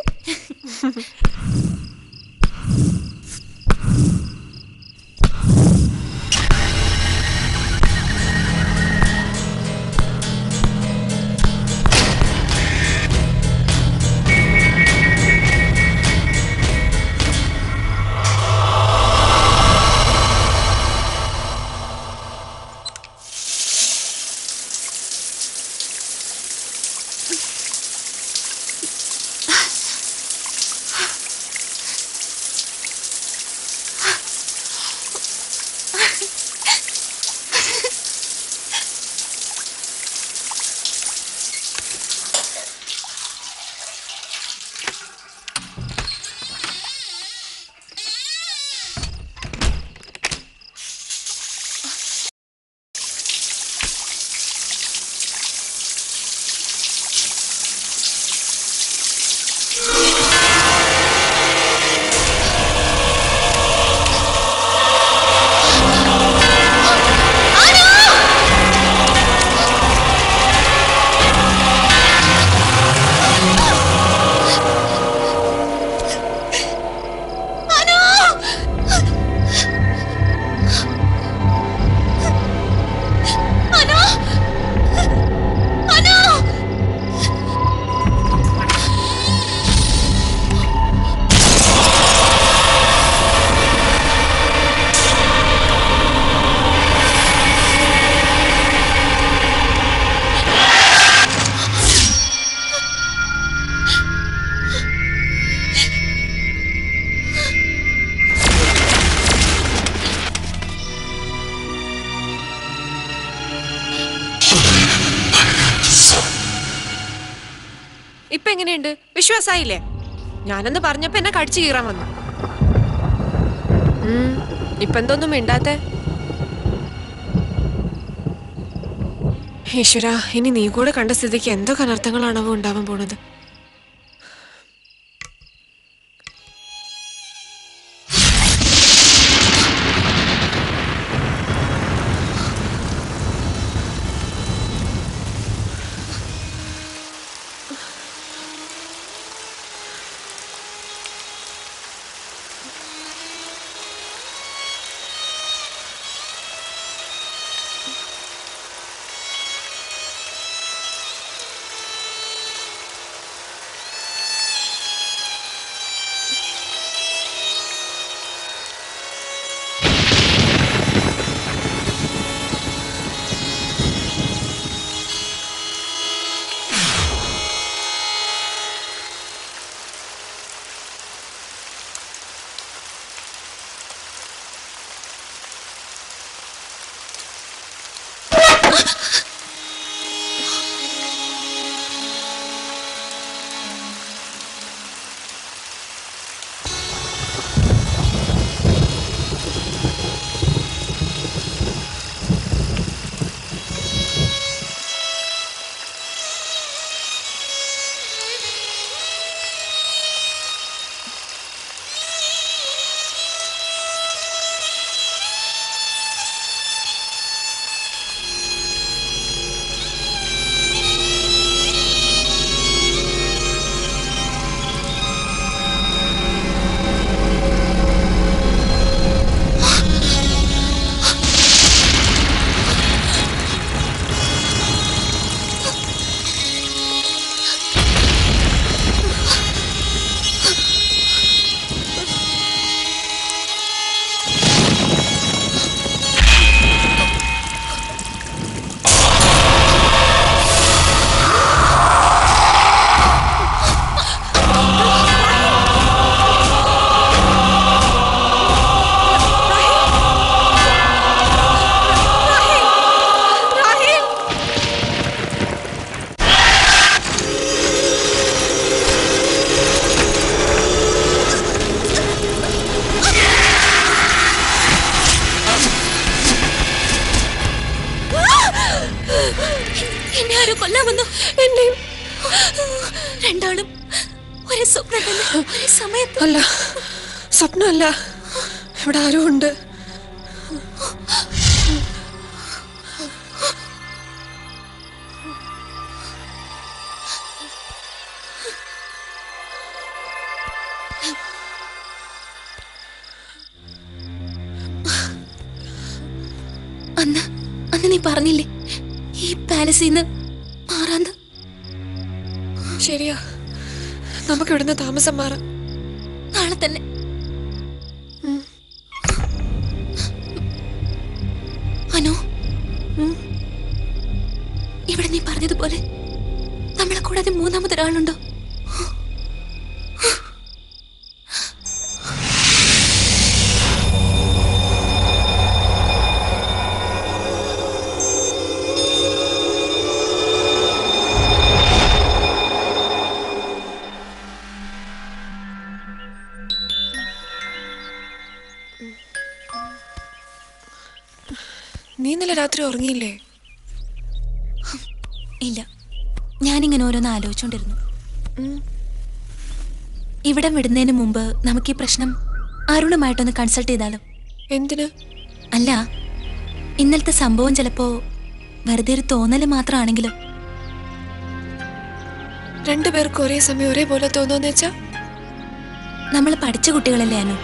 ഇപ്പെങ്ങനെയുണ്ട് വിശ്വാസായില്ലേ ഞാനെന്ന് പറഞ്ഞപ്പോൾ എന്നെ കടിച്ചു കീറാൻ വന്നു ഇപ്പെന്തോന്നും മിണ്ടാത്തെ ഈശ്വരാ ഇനി നീ കൂടെ കണ്ട സ്ഥിതിക്ക് എന്തൊക്കെ അനർത്ഥങ്ങളാണോ ഉണ്ടാവാൻ പോണത് ഇവിടെ വിടുന്നതിന് മുമ്പ് നമുക്ക് ഈ പ്രശ്നം അരുണുമായിട്ടൊന്ന് കൺസൾട്ട് ചെയ്താലോ എന്തിന് അല്ല ഇന്നലത്തെ സംഭവം ചിലപ്പോ വെറുതെ ഒരു തോന്നല് മാത്രമാണെങ്കിലും രണ്ടുപേർക്കും ഒരേ സമയം ഒരേപോലെ തോന്നുമെന്ന് വെച്ചാ നമ്മൾ പഠിച്ച കുട്ടികളല്ലേ അനു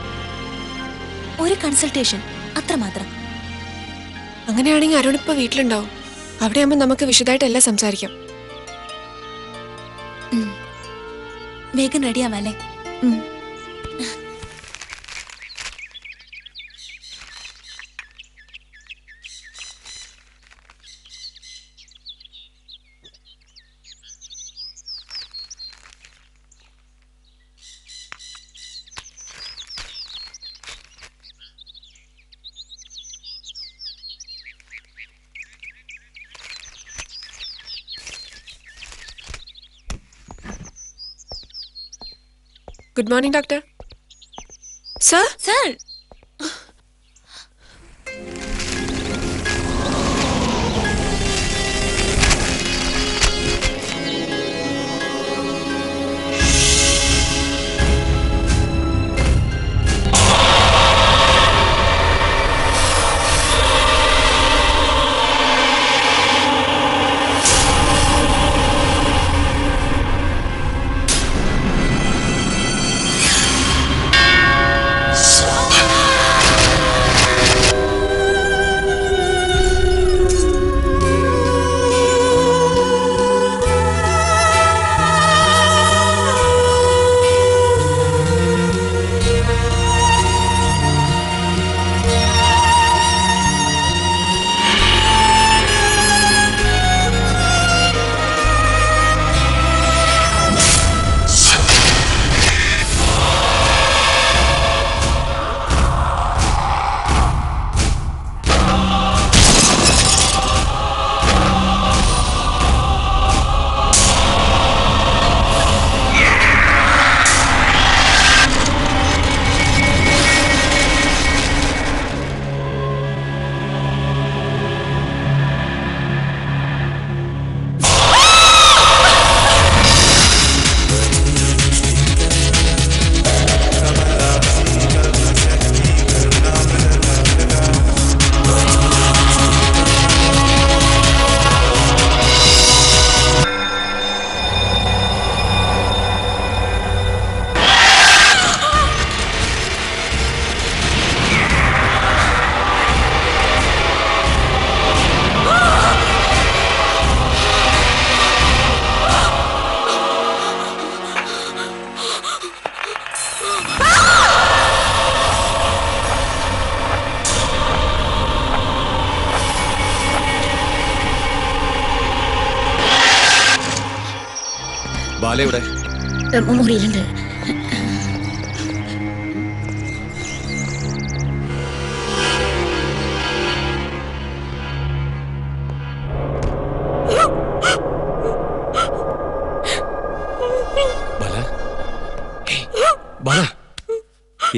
ഒരു കൺസൾട്ടേഷൻ അത്ര മാത്രം അങ്ങനെയാണെങ്കിൽ അരുൺ ഇപ്പൊ വീട്ടിലുണ്ടാവും അവിടെയാകുമ്പോൾ നമുക്ക് വിശദമായിട്ട് എല്ലാം സംസാരിക്കാം വേഗം റെഡിയാവാല്ലേ good morning doctor sir sir മുറിയിലുണ്ട്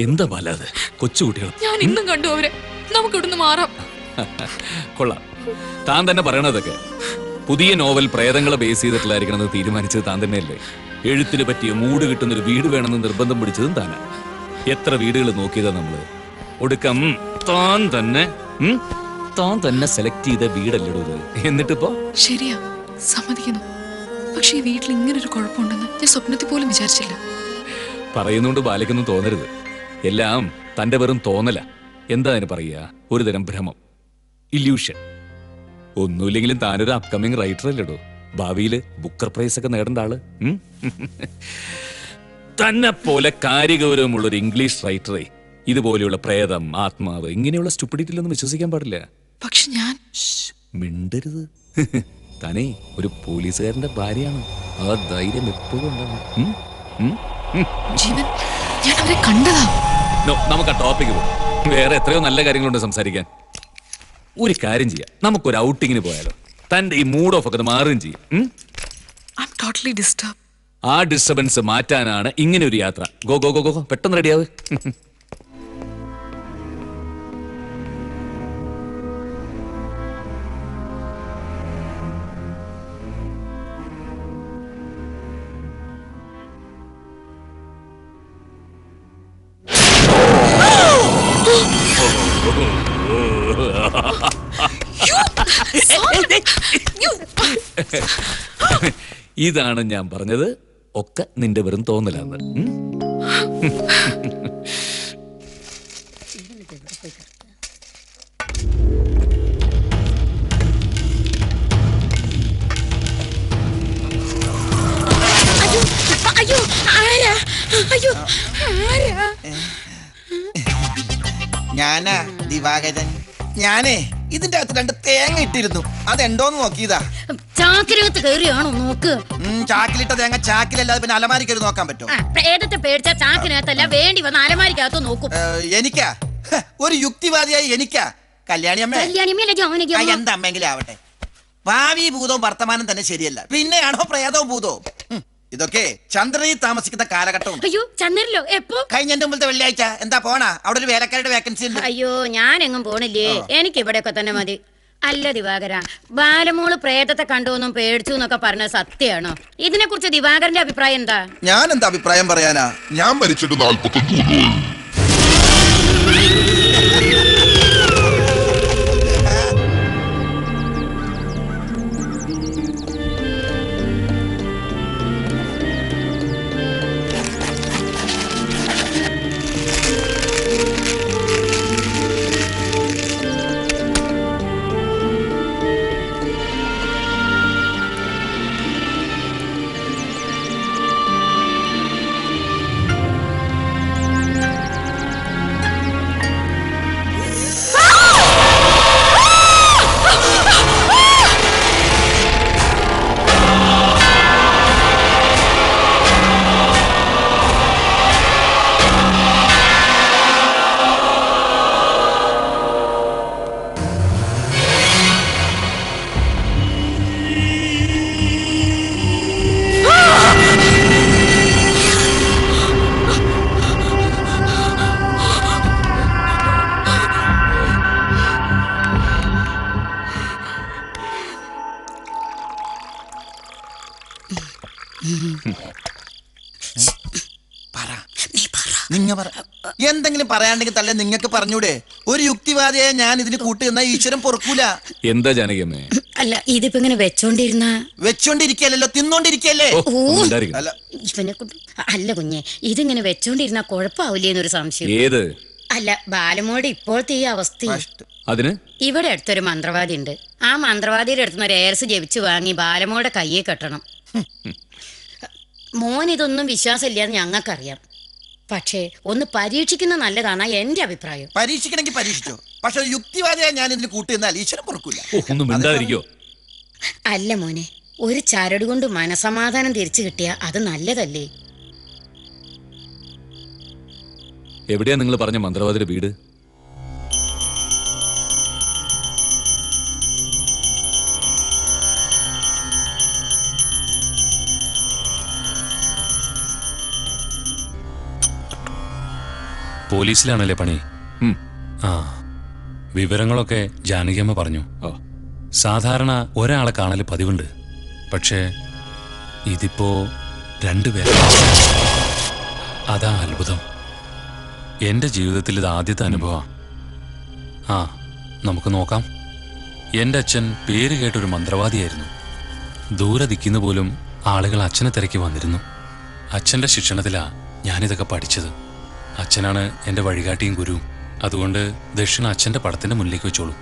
എന്താ ബാല അത് കൊച്ചുകുട്ടികൾ ഞാൻ ഇന്നും കണ്ടു അവരെ നമുക്ക് ഇവിടുന്ന് മാറാം കൊള്ളാം താൻ തന്നെ പറയണതൊക്കെ പുതിയ നോവൽ പ്രേതങ്ങളെ ബേസ് ചെയ്തിട്ടുള്ളായിരിക്കണം എന്ന് തീരുമാനിച്ചത് താൻ തന്നെയല്ലേ എഴുത്തിന് പറ്റിയ മൂട് കിട്ടുന്നൊരു വീട് വേണമെന്ന് നിർബന്ധം പിടിച്ചതും താനാ എത്ര വീടുകൾ നോക്കിയതാ നമ്മള് ഒടുക്കം താൻ തന്നെ താൻ തന്നെ സെലക്ട് ചെയ്ത വീടല്ലടൂത് എന്നിട്ടിപ്പോ ശരിയാ സമ്മതിക്കുന്നു പക്ഷെ ഈ വീട്ടിൽ ഇങ്ങനൊരു കുഴപ്പമുണ്ടെന്ന് ഞാൻ സ്വപ്നത്തിൽ പോലും വിചാരിച്ചില്ല പറയുന്നുണ്ട് ബാലയ്ക്കൊന്നും തോന്നരുത് എല്ലാം തൻ്റെ വെറും തോന്നല എന്താ അതിന് പറയുക ഒരു തരം ഭ്രമം ഇല്യൂഷൻ ഒന്നുമില്ലെങ്കിലും താനൊരു അപ്കമിങ് റൈറ്റർ അല്ലടോ ഭാവിയില് ബുക്കർ പ്രൈസ് ഒക്കെ നേടേണ്ട ആള് തന്നെ പോലെ കാര്യഗൗരവമുള്ള ഒരു ഇംഗ്ലീഷ് റൈറ്ററെ ഇതുപോലെയുള്ള പ്രേതം ആത്മാവ് ഇങ്ങനെയുള്ള സ്റ്റുപ്പിഡിറ്റിലൊന്നും വിശ്വസിക്കാൻ പാടില്ല പക്ഷെ ഞാൻ മിണ്ടരുത് തന്നെ ഒരു പോലീസുകാരന്റെ ഭാര്യയാണ് ആ ധൈര്യം എപ്പോഴും ഉണ്ടാവും നമുക്ക് ആ ടോപ്പിക്ക് പോകും വേറെ എത്രയോ നല്ല കാര്യങ്ങളുണ്ട് സംസാരിക്കാൻ ഒരു കാര്യം ചെയ്യാം നമുക്കൊരു ഔട്ടിങ്ങിന് പോയാലോ തന്റെ ഈ മൂഡ് ഓഫ് ഒക്കെ മാറുകയും ചെയ്യും ആ ഡിസ്റ്റർബൻസ് മാറ്റാനാണ് ഇങ്ങനെ ഒരു യാത്ര ഗോ ഗോ ഗോ ഗോ പെട്ടെന്ന് റെഡിയാവ് ഇതാണ് ഞാൻ പറഞ്ഞത് ഒക്കെ നിന്റെ വെറും തോന്നലാണ് ഞാനാ ദിവാകരൻ ഞാനേ ഇതിന്റെ അകത്ത് രണ്ട് തേങ്ങ ഇട്ടിരുന്നു അതെന്തോന്ന് നോക്കിയതാ ചാക്കിനകത്ത് കയറിയാണോ നോക്ക് ചാക്കിലിട്ട തേങ്ങ ചാക്കിലല്ലാതെ പിന്നെ അലമാരി കയറി നോക്കാൻ പറ്റും ഏതൊക്കെ പേടിച്ചാ ചാക്കിനകത്തല്ല വേണ്ടി വന്ന അലമാരിക്കകത്ത് നോക്കും എനിക്കാ ഒരു യുക്തിവാദിയായി എനിക്കാ കല്യാണിയമ്മ കല്യാണിയമ്മ എന്താ അമ്മെങ്കിലും ആവട്ടെ ഭാവി ഭൂതവും വർത്തമാനം തന്നെ ശരിയല്ല പിന്നെയാണോ പ്രേതവും ഭൂതവും ഇതൊക്കെ ചന്ദ്രനിൽ താമസിക്കുന്ന കാലഘട്ടമാണ്. അയ്യോ ചന്ദ്രനിലോ? എപ്പോ? കഴിഞ്ഞ മുമ്പത്തെ വെള്ളിയാഴ്ച. എന്താ പോണാ? അവിടെ ഒരു വേലക്കാരുടെ വേക്കൻസി ഉണ്ട്. അയ്യോ ഞാൻ എങ്ങും പോണില്ലേ, എനിക്ക് ഇവിടെയൊക്കെ തന്നെ മതി. അല്ല ദിവാകര, ബാലമോള് പ്രേതത്തെ കണ്ടുവെന്നും പേടിച്ചു എന്നൊക്കെ പറഞ്ഞത് സത്യമാണോ? ഇതിനെ കുറിച്ച് ദിവാകരന്റെ അഭിപ്രായം എന്താ? ഞാൻ എന്താ അഭിപ്രായം പറയാനാ? ഞാൻ മരിച്ചിട്ട് എന്തെങ്കിലും പറയാണ്ടെങ്കിൽ തല്ലേ നിങ്ങൾക്ക് പറഞ്ഞൂടെ? ഒരു യുക്തിവാദിയായ ഞാൻ ഇതിന് കൂട്ടുന്ന ഈശ്വരൻ പൊറുക്കൂല. എന്താ ജാനകിയമ്മേ? അല്ല ഇതിപ്പോ ഇങ്ങനെ വെച്ചോണ്ടിരുന്ന വെച്ചോണ്ടിരിക്കല്ലോ, തിന്നോണ്ടിരിക്കല്ലേ? അല്ല കുഞ്ഞെ, ഇതിങ്ങനെ വെച്ചോണ്ടിരുന്ന കുഴപ്പാവില്ലേന്നൊരു സംശയം. ഏത്? അല്ല ബാലമോടെ ഇപ്പോഴത്തെ ഈ അവസ്ഥ. അതിന് ഇവിടെ അടുത്തൊരു മന്ത്രവാദി ഉണ്ട്. ആ മന്ത്രവാദിയുടെ അടുത്തുനിന്ന് ഒരു ഏർസ് ജപിച്ചു വാങ്ങി ബാലമോടെ കയ്യെ കെട്ടണം. മോൻ ഇതൊന്നും വിശ്വാസമില്ലാന്ന് ഞങ്ങൾക്കറിയാം, പക്ഷേ ഒന്ന് പരീക്ഷിക്കുന്ന നല്ലതാണ് എന്റെ അഭിപ്രായം. പരീക്ഷിക്കണമെങ്കിൽ പരീക്ഷിച്ചോ, പക്ഷെ യുക്തിവാദിയായി ഞാൻ ഇതിന് കൂട്ടുനിന്നാൽ ഈശ്വരൻ പൊറുക്കില്ല. അല്ല മോനെ, ഒരു ചരട് കൊണ്ട് മനസമാധാനം തിരിച്ചു കിട്ടിയാ അത് നല്ലതല്ലേ? എവിടെയാ നിങ്ങൾ പറഞ്ഞ മന്ത്രവാദിയുടെ വീട്? പോലീസിലാണല്ലേ പണി? ആ, വിവരങ്ങളൊക്കെ ജാനകിയമ്മ പറഞ്ഞു. സാധാരണ ഒരാളെ കാണൽ പതിവുണ്ട്, പക്ഷേ ഇതിപ്പോ രണ്ടുപേരെ. അതാ അത്ഭുതം. എൻ്റെ ജീവിതത്തിൽ ഇത് ആദ്യത്തെ അനുഭവമാണ്. ആ, നമുക്ക് നോക്കാം. എൻ്റെ അച്ഛൻ പേര് കേട്ടൊരു മന്ത്രവാദിയായിരുന്നു. ദൂരെ ദിക്കുന്ന പോലും ആളുകൾ അച്ഛനെ തിരക്കി വന്നിരുന്നു. അച്ഛൻ്റെ ശിക്ഷണത്തിലാണ് ഞാനിതൊക്കെ പഠിച്ചത്. അച്ഛനാണ് എൻ്റെ വഴികാട്ടിയും ഗുരുവും. അതുകൊണ്ട് ദക്ഷിണ അച്ഛൻ്റെ പടത്തിൻ്റെ മുന്നിലേക്ക് വെച്ചോളൂ.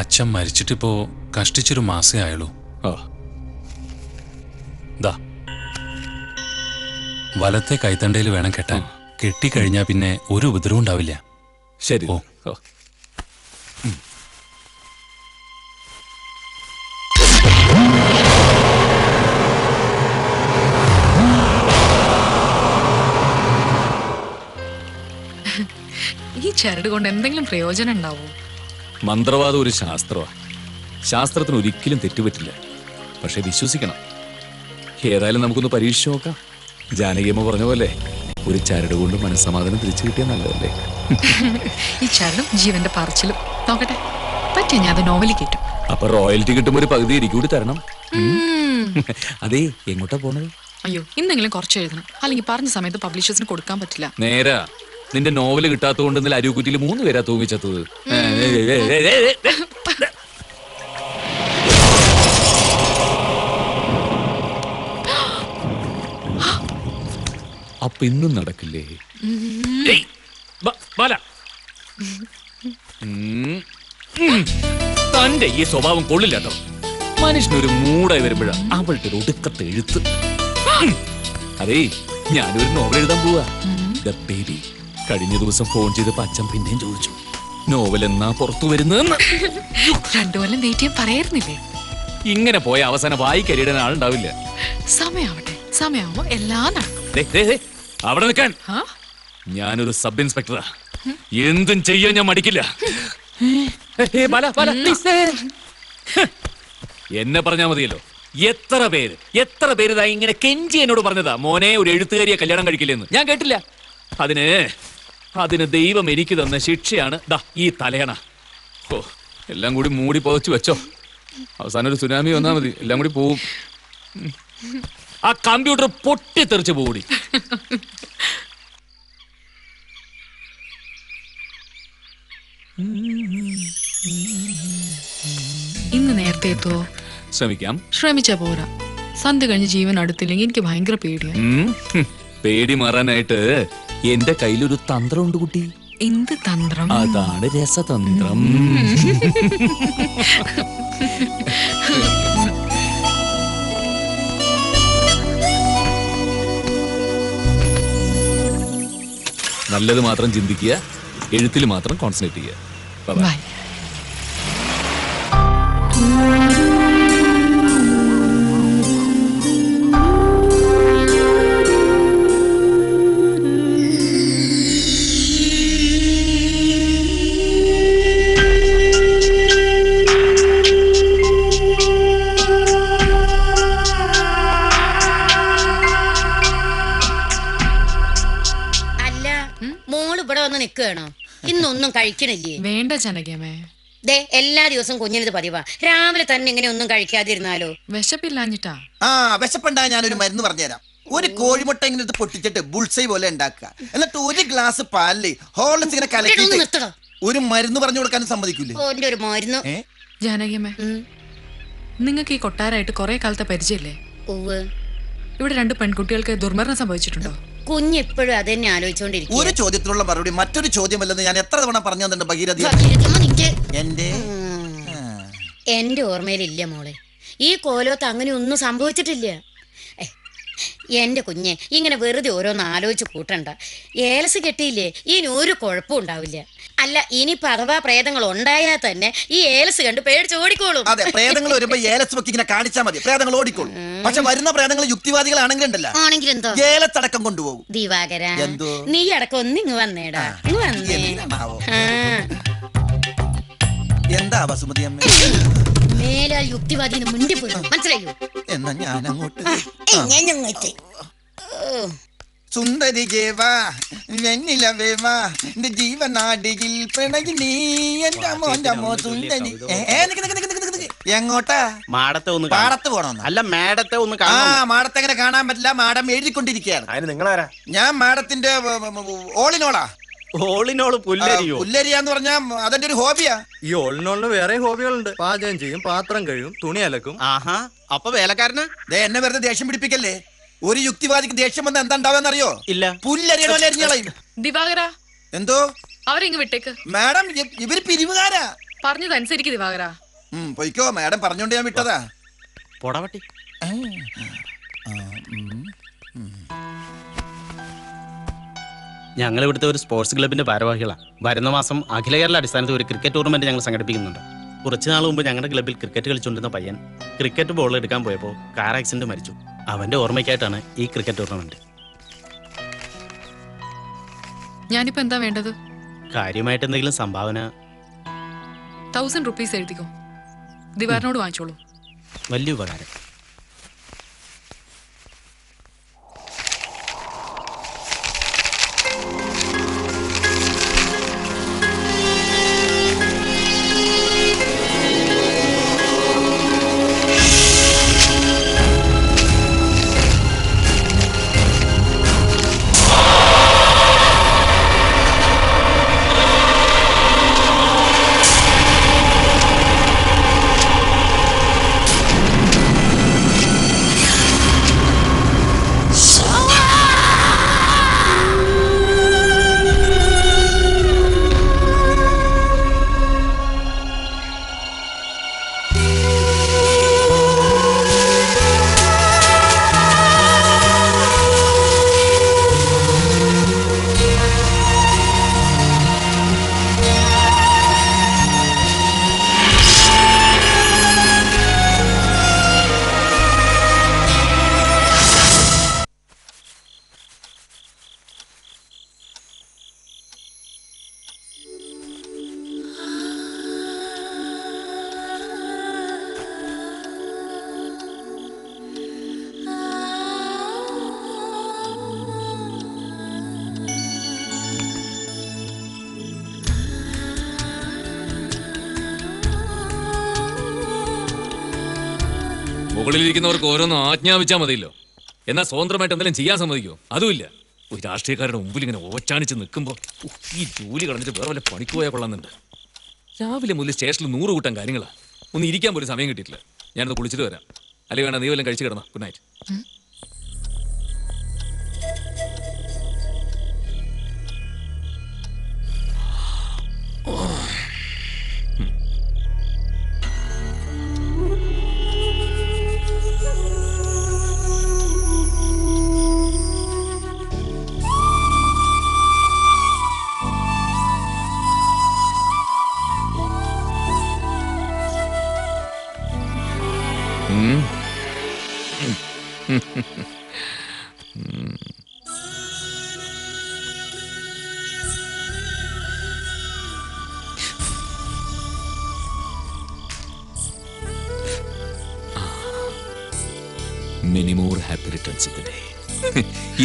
അച്ഛൻ മരിച്ചിട്ടിപ്പോൾ കഷ്ടിച്ചൊരു മാസേ ആയുള്ളൂ. ദാ വലത്തെ കൈത്തണ്ടയിൽ വേണം കെട്ടാൻ. കെട്ടിക്കഴിഞ്ഞാൽ പിന്നെ ഒരു ഉപദ്രവം ഉണ്ടാവില്ല. ശരി. ഓ ചരട് കൊണ്ട് എന്തെങ്കിലും പ്രയോജനം ഉണ്ടാവോ? മന്ത്രവാദം ഒരു ശാസ്ത്രമാണ്. ശാസ്ത്രത്തിന് ഒരിക്കലും തെറ്റുപറ്റില്ല, പക്ഷെ വിശ്വസിക്കണം. ഏതായാലും നമുക്കൊന്ന് പരീക്ഷിച്ചു നോക്കാം. ജാനകിയമ്മ പറഞ്ഞ പോലെ ഒരു ചരട് കൊണ്ട് മനസ്സമാധാനം തിരിച്ചു കിട്ടിയാൽ നല്ലതല്ലേ? ഈ ചരടും ജീവന്റെ പറച്ചിലും നോക്കട്ടെ, പറ്റിയ ഞാൻ അത് നോവലി കേട്ടു. അപ്പൊ റോയൽറ്റി കിട്ടുമ്പോ ഒരു പകുതി ഇരിക്കൂടി തരണം. അതെ, എങ്ങോട്ടാ പോണത്? അയ്യോ, ഇന്നെങ്കിലും കുറച്ച് എഴുതണം, അല്ലെങ്കിൽ പറഞ്ഞ സമയത്ത് പബ്ലിഷേഴ്സിന് കൊടുക്കാൻ പറ്റില്ല. നേരാ, നിന്റെ നോവല് കിട്ടാത്തത് കൊണ്ട് ഇന്നലെ അരുവിക്കുറ്റിയിൽ മൂന്ന് പേരാ തൂങ്ങിച്ചത്തത്. അപ്പൊ ഇന്നും നടക്കില്ലേ? തന്റെ ഈ സ്വഭാവം കൊള്ളില്ലാട്ടോ. മനുഷ്യനൊരു മൂടായി വരുമ്പോഴാ അവളുടെ ഒടുക്കത്തെ എഴുത്ത്. അതേ, ഞാനൊരു നോവൽ എഴുതാൻ പോവാ. കഴിഞ്ഞ ദിവസം ഫോൺ ചെയ്തപ്പോ അച്ഛൻ പിന്നെയും ചോദിച്ചു നോവൽ എന്നാ പുറത്തു വരുന്നതെന്ന്. രണ്ടുകൊല്ലം നീറ്റിയും പറയായിരുന്നില്ലേ? ഇങ്ങനെ പോയ അവസാനം വായിക്കരിയിടാൻ ആളുണ്ടാവില്ല. സമയാവട്ടെ, സമയാവുമ്പോ എല്ലാം നടക്കും. അവിടെ നിൽക്കാൻ. ഞാനൊരു സബ് ഇൻസ്പെക്ടറാ, എന്തും ചെയ്യാൻ ഞാൻ മടിക്കില്ല. എന്നെ പറഞ്ഞാൽ മതിയല്ലോ. എത്ര പേര് എത്ര പേര് ഇതാ ഇങ്ങനെ കെഞ്ചി എന്നോട് പറഞ്ഞതാ, മോനെ ഒരു എഴുത്തുകാരിയെ കല്യാണം കഴിക്കില്ലെന്ന്. ഞാൻ കേട്ടില്ല. അതിന് അതിന് ദൈവം എനിക്ക് തന്ന ശിക്ഷയാണ് ദാ ഈ തലയണ. ഓ, എല്ലാം കൂടി മൂടി പുതച്ചു വെച്ചോ, അവസാനം ഒരു സുനാമി വന്നാൽ മതി, എല്ലാം കൂടി പോവും. ആ കമ്പ്യൂട്ടർ പൊട്ടിത്തെറിച്ച് പോകൂടി. ഇന്ന് നേരത്തെ എത്തുവോ? ശ്രമിക്കാം. ശ്രമിച്ചാ പോരാ, സന്ധ്യ കഴിഞ്ഞ് ജീവൻ അടുത്തില്ലെങ്കിൽ എനിക്ക് ഭയങ്കര പേടിയാണ്. പേടി മാറാനായിട്ട് എന്റെ കയ്യിലൊരു തന്ത്രം ഉണ്ട് കുട്ടി. എന്ത് തന്ത്രം? അതാണ് രസതന്ത്രം. നല്ലത് മാത്രം ചിന്തിക്കുക, എഴുത്തിൽ മാത്രം കോൺസെൻട്രേറ്റ് ചെയ്യുക. ബൈ. ഇന്നൊന്നും കഴിക്കണില്ലേ? വേണ്ട ചനകമേ, ദേ എല്ലാ ദിവസവും കുഞ്ഞിന് പതിവാ, രാവിലെ തന്നെ ഇങ്ങനെ ഒന്നും കഴിക്കാതിരുന്നാലോ? വിശപ്പില്ലാഞ്ഞിട്ടാ. ആ വിശപ്പുണ്ടാ, ഞാനൊരു മരുന്ന് പറഞ്ഞുതരാം. ഒരു കോഴിമുട്ട ഇങ്ങനെ പൊട്ടിച്ചിട്ട് ബുൾസൈ പോലെ ഉണ്ടാക്കുക, എന്നിട്ട് ഒരു ഗ്ലാസ് പാലില് ഹോർലിക്സ് ഇങ്ങനെ കലക്കി ഒരു മരുന്ന് പറഞ്ഞു കൊടുക്കാൻ സമ്മതിക്കൂലേ? ഓന്റെ ഒരു മരുന്ന്. ജാനകിയമ്മേ, നിങ്ങൾക്ക് ഈ കൊട്ടാരായിട്ട് കുറെ കാലത്തെ പരിചയല്ലേ? ഇവിടെ രണ്ട് പെൺകുട്ടികൾക്ക് ദുർമരണം സംഭവിച്ചിട്ടുണ്ടോ? കുഞ്ഞ് എപ്പോഴും അത് തന്നെ ആലോചിച്ചോണ്ടിരിക്കും. ഒരു ചോദ്യത്തിനുള്ള മറുപടി മറ്റൊരു ചോദ്യമല്ലെന്ന് ഞാൻ എത്ര തവണ പറഞ്ഞു തന്നിട്ടുണ്ട് ഭഗീരഥി. എന്റെ ഓർമ്മയിലില്ല മോളെ, ഈ കോലത്ത് അങ്ങനെ ഒന്നും സംഭവിച്ചിട്ടില്ല. എന്റെ കുഞ്ഞെ ഇങ്ങനെ വെറുതെ ഓരോന്ന് ആലോചിച്ച് കൂട്ടണ്ട. ഏലസ് കെട്ടിയില്ലേ, ഇനി ഒരു കുഴപ്പം ഉണ്ടാവില്ല. അല്ല, ഇനി അഥവാ പ്രേതങ്ങൾ ഉണ്ടായാൽ തന്നെ ഈ ഏലസ് കണ്ട് പേടിച്ച് ഓടിക്കോളും. അതെ, പ്രേതങ്ങൾ വരുമ്പോ ഏലസ് വെക്കി ഇങ്ങനെ കാണിച്ചാൽ മതി, പ്രേതങ്ങൾ ഓടിക്കോളും. പക്ഷെ വരുന്ന പ്രേതങ്ങൾ യുക്തിവാദികളാണെങ്കിലുണ്ടല്ലോ, ആണെങ്കിൽ എന്തോ ഏലത്തടക്കം കൊണ്ടുപോകും. ദിവാകര, നീ അടക്കം ഒന്ന് ഇങ്ങ് വന്നേടാ, ഇങ്ങ് വന്നേ. എന്താ വസുമതി അമ്മ മേലാൽ യുക്തിവാദിനെ മുണ്ടി പോയി, മനസ്സിലായോ? എന്നാ ഞാൻ അങ്ങോട്ട്. സുന്ദരി ഗേവാ വെണ്ണിലവേ വാ എന്റെ ജീവനാടിയിൽ പിണങ്ങി നീ എന്റെ അമ്മോ എന്റെ അമ്മോ സുന്ദരി. എങ്ങോട്ടാ? മാടത്തെ ഒന്ന് പാടത്ത് പോണോന്ന്. അല്ല, മാടത്തെ ഒന്ന്. ആ മാടത്തെ അങ്ങനെ കാണാൻ പറ്റില്ല, മാടം എഴുതിക്കൊണ്ടിരിക്കുകയാണ്. അതിന് നിങ്ങളാരാ? ഞാൻ മാടത്തിന്റെ ഓളിനോളാ. ഓളിനോള് പുല്ലരിയാന്ന് പറഞ്ഞാ അതെന്റെ ഒരു ഹോബിയാ. ഈ ഓളിനോളിന് വേറെ ഹോബികളുണ്ട്, പാചകം ചെയ്യും, പാത്രം കഴുകും, തുണി അലക്കും. ആഹാ, അപ്പൊ വേലക്കാരന് എന്നെ വെറുതെ ദേഷ്യം പിടിപ്പിക്കല്ലേ. ഒരു യുക്തിവാദിക്ക് ദേഷ്യം വന്ന എന്താ ഉണ്ടാവുന്നറിയോ? ഇല്ല, പുല്ലരിയണോലരിഞ്ഞളയും. ദിവാകര, എന്തോ അവരിങ്ങ് വിട്ടേക്ക്. മാഡം, ഇവര് പിരിവുകാരാ. പറഞ്ഞതനുസരിക്കും ദിവാകര. ഉം, പൊയ്ക്കോ. മാഡം പറഞ്ഞോണ്ട് ഞാൻ വിട്ടതാ. പൊടവട്ടി. ഞങ്ങൾ ഇവിടുത്തെ ഒരു സ്പോർട്സ് ക്ലബിന്റെ ഭാരവാഹികളാണ്. വരുന്ന മാസം അഖില കേരള അടിസ്ഥാനത്തിൽ ഒരു ക്രിക്കറ്റ് ടൂർണമെന്റ് ഞങ്ങൾ സംഘടിപ്പിക്കുന്നുണ്ട്. കുറച്ചു നാൾ മുമ്പ് ഞങ്ങളുടെ ക്ലബ്ബിൽ ക്രിക്കറ്റ് കളിച്ചുകൊണ്ടിരുന്ന പയ്യൻ ക്രിക്കറ്റ് ബോൾ എടുക്കാൻ പോയപ്പോൾ കാർ ആക്സിഡന്റ് മരിച്ചു. അവന്റെ ഓർമ്മയ്ക്കായിട്ടാണ് ഈ ക്രിക്കറ്റ് ടൂർണമെന്റ്. ഞാനിപ്പോ എന്താ വേണ്ടത്? കാര്യമായിട്ട് എന്തെങ്കിലും സംഭാവന. തൗസൻഡ് റുപ്പീസ് എഴുതിക്കോ, ദിവാറിനോട് വാങ്ങിച്ചോളൂ. വലിയ ഉപകാരം. മുകളിലിരിക്കുന്നവർക്ക് ഓരോന്നും ആജ്ഞാപിച്ചാൽ മതിയല്ലോ. എന്നാൽ സ്വതന്ത്രമായിട്ട് എന്തെങ്കിലും ചെയ്യാൻ സമ്മതിക്കോ? അതുമില്ല. ഒരു രാഷ്ട്രീയക്കാരുടെ മുമ്പിൽ ഇങ്ങനെ ഓച്ചാണിച്ച് നിൽക്കുമ്പോൾ ഈ ജോലി കളഞ്ഞിട്ട് വേറെ വല്ല പണിക്ക് പോയാൽ കൊള്ളാമെന്നുണ്ട്. രാവിലെ മുതൽ സ്റ്റേഷനിൽ നൂറ് കൂട്ടം കാര്യങ്ങളാണ്. ഒന്ന് ഇരിക്കാൻ പോലും സമയം കിട്ടിയിട്ടില്ല. ഞാനത് കുളിച്ചിട്ട് വരാം. അല്ലെങ്കിൽ വേണ്ട, നീ വല്ലതും കഴിച്ചു കിടന്ന. Good night.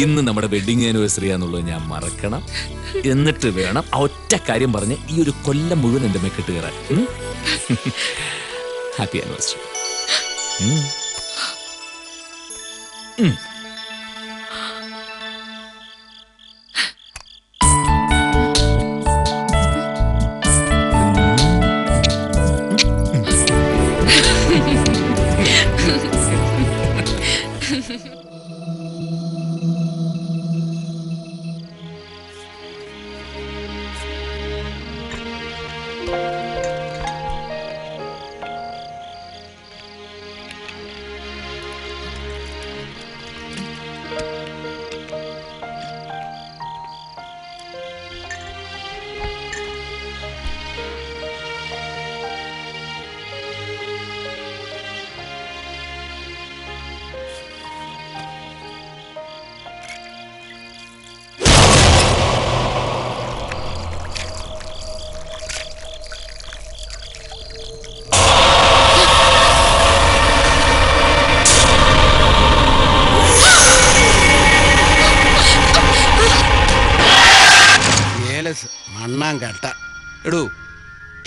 ഇന്ന് നമ്മുടെ വെഡിങ് ആനിവേഴ്സറി ആണെന്നുള്ളത് ഞാൻ മറക്കണം. എന്നിട്ട് വേണം ആ ഒറ്റ കാര്യം പറഞ്ഞ് ഈ ഒരു കൊല്ലം മുഴുവൻ എൻ്റെ മെക്കിട്ട് കയറാൻ. Happy anniversary.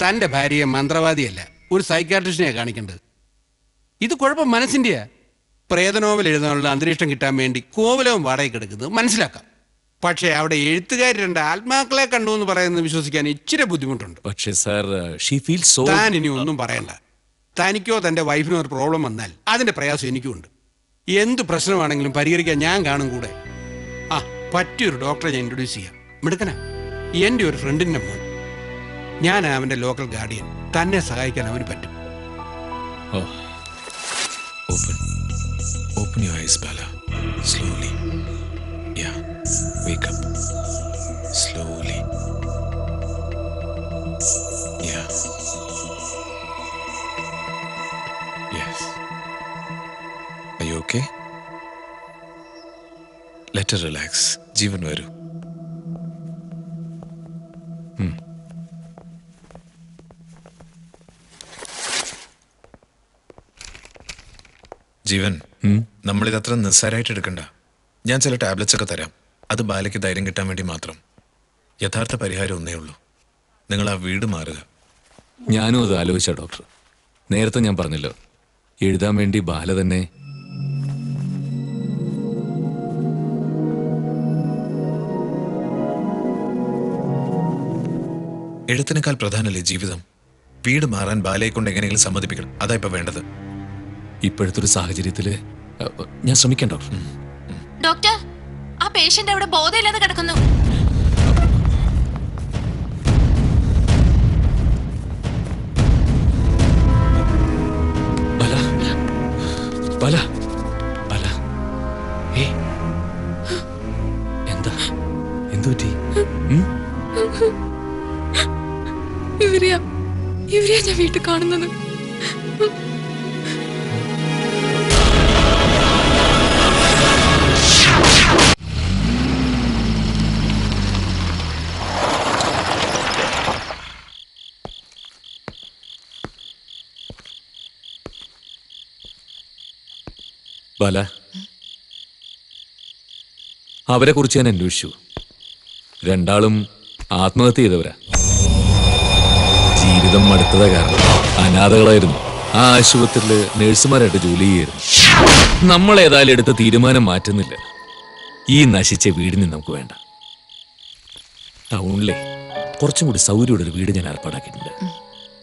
തന്റെ ഭാര്യയെ മന്ത്രവാദിയല്ല, ഒരു സൈക്കാട്രിസ്റ്റിനെ കാണിക്കേണ്ടത്. ഇത് കുഴപ്പം മനസ്സിന്റെയാ. പ്രേതനോവൽ എഴുതാനുള്ള അന്തരീക്ഷം കിട്ടാൻ വേണ്ടി കോവലവും വാടകയ്ക്ക് എടുക്കുന്നത് മനസ്സിലാക്കാം. പക്ഷേ അവിടെ എഴുത്തുകാർ രണ്ട് ആത്മാക്കളെ കണ്ടു എന്ന് പറയുന്നത് വിശ്വസിക്കാൻ ഇച്ചിരി ബുദ്ധിമുട്ടുണ്ട്. പക്ഷേ സാർ, ഷീ ഫീൽസ് സോ. താൻ ഇനി ഒന്നും പറയണ്ട. തനിക്കോ തന്റെ വൈഫിനോ ഒരു പ്രോബ്ലം വന്നാൽ അതിന്റെ പ്രയാസം എനിക്കുണ്ട്. എന്ത് പ്രശ്നമാണെങ്കിലും പരിഹരിക്കാൻ ഞാൻ കാണും കൂടെ. ആ, പറ്റിയൊരു ഡോക്ടറെ ഞാൻ ഇൻട്രൊഡ്യൂസ് ചെയ്യാം. മിടുക്കനാ. എൻ്റെ ഒരു ഫ്രണ്ടിന്റെ മോൻ. ഞാൻ അവന്റെ ലോക്കൽ ഗാർഡിയൻ. തന്നെ സഹായിക്കാൻ അവന് പറ്റും. Let relax. ജീവൻ വരൂ. ജീവൻ, നമ്മളിതത്ര നിസ്സാരമായിട്ട് എടുക്കണ്ട. ഞാൻ ചില ടാബ്ലറ്റ്സ് ഒക്കെ തരാം. അത് ബാലയ്ക്ക് ധൈര്യം കിട്ടാൻ വേണ്ടി മാത്രം. യഥാർത്ഥ പരിഹാരം ഒന്നേ ഉള്ളൂ. നിങ്ങൾ ആ വീട് മാറുക. ഞാനും അത് ആലോചിച്ച ഡോക്ടർ. നേരത്തെ ഞാൻ പറഞ്ഞല്ലോ, എഴുതാൻ വേണ്ടി ബാല തന്നെ. എഴുത്തിനേക്കാൾ പ്രധാനമല്ലേ ജീവിതം? വീട് മാറാൻ ബാലയെ കൊണ്ട് എങ്ങനെയെങ്കിലും സമ്മതിപ്പിക്കണം. അതാ ഇപ്പം വേണ്ടത്. ഇപ്പോഴത്തെ ഒരു സാഹചര്യത്തില് ഞാൻ ശ്രമിക്കാം ഡോക്ടർ. ഡോക്ടർ, ആ പേഷ്യന്റ് അവിടെ ബോധമില്ലാതെ കിടക്കുന്നു. ബാല, ബാല, ബാല. ഏ, എന്താ എന്തു പറ്റി? ഇവരെയാ ഇവരെയാ ഞാൻ വീട്ടിൽ കാണുന്നത്. ബാല, അവരെ കുറിച്ച് ഞാൻ അന്വേഷിച്ചു. രണ്ടാളും ആത്മഹത്യ ചെയ്തവരാ. ജീവിതം മടുത്തത് കാരണം അനാഥകളായിരുന്നു. ആശുപത്രിയിൽ നഴ്സുമാരായിട്ട് ജോലി ചെയ്യുന്നു. നമ്മൾ ഏതായാലും എടുത്ത തീരുമാനം മാറ്റുന്നില്ല. ഈ നശിച്ച വീടിന് നമുക്ക് വേണ്ട. ടൗണിലെ കുറച്ചും കൂടി സൗകര്യമുള്ള ഒരു വീട് ഞാൻ ഏർപ്പാടാക്കിയിട്ടുണ്ട്.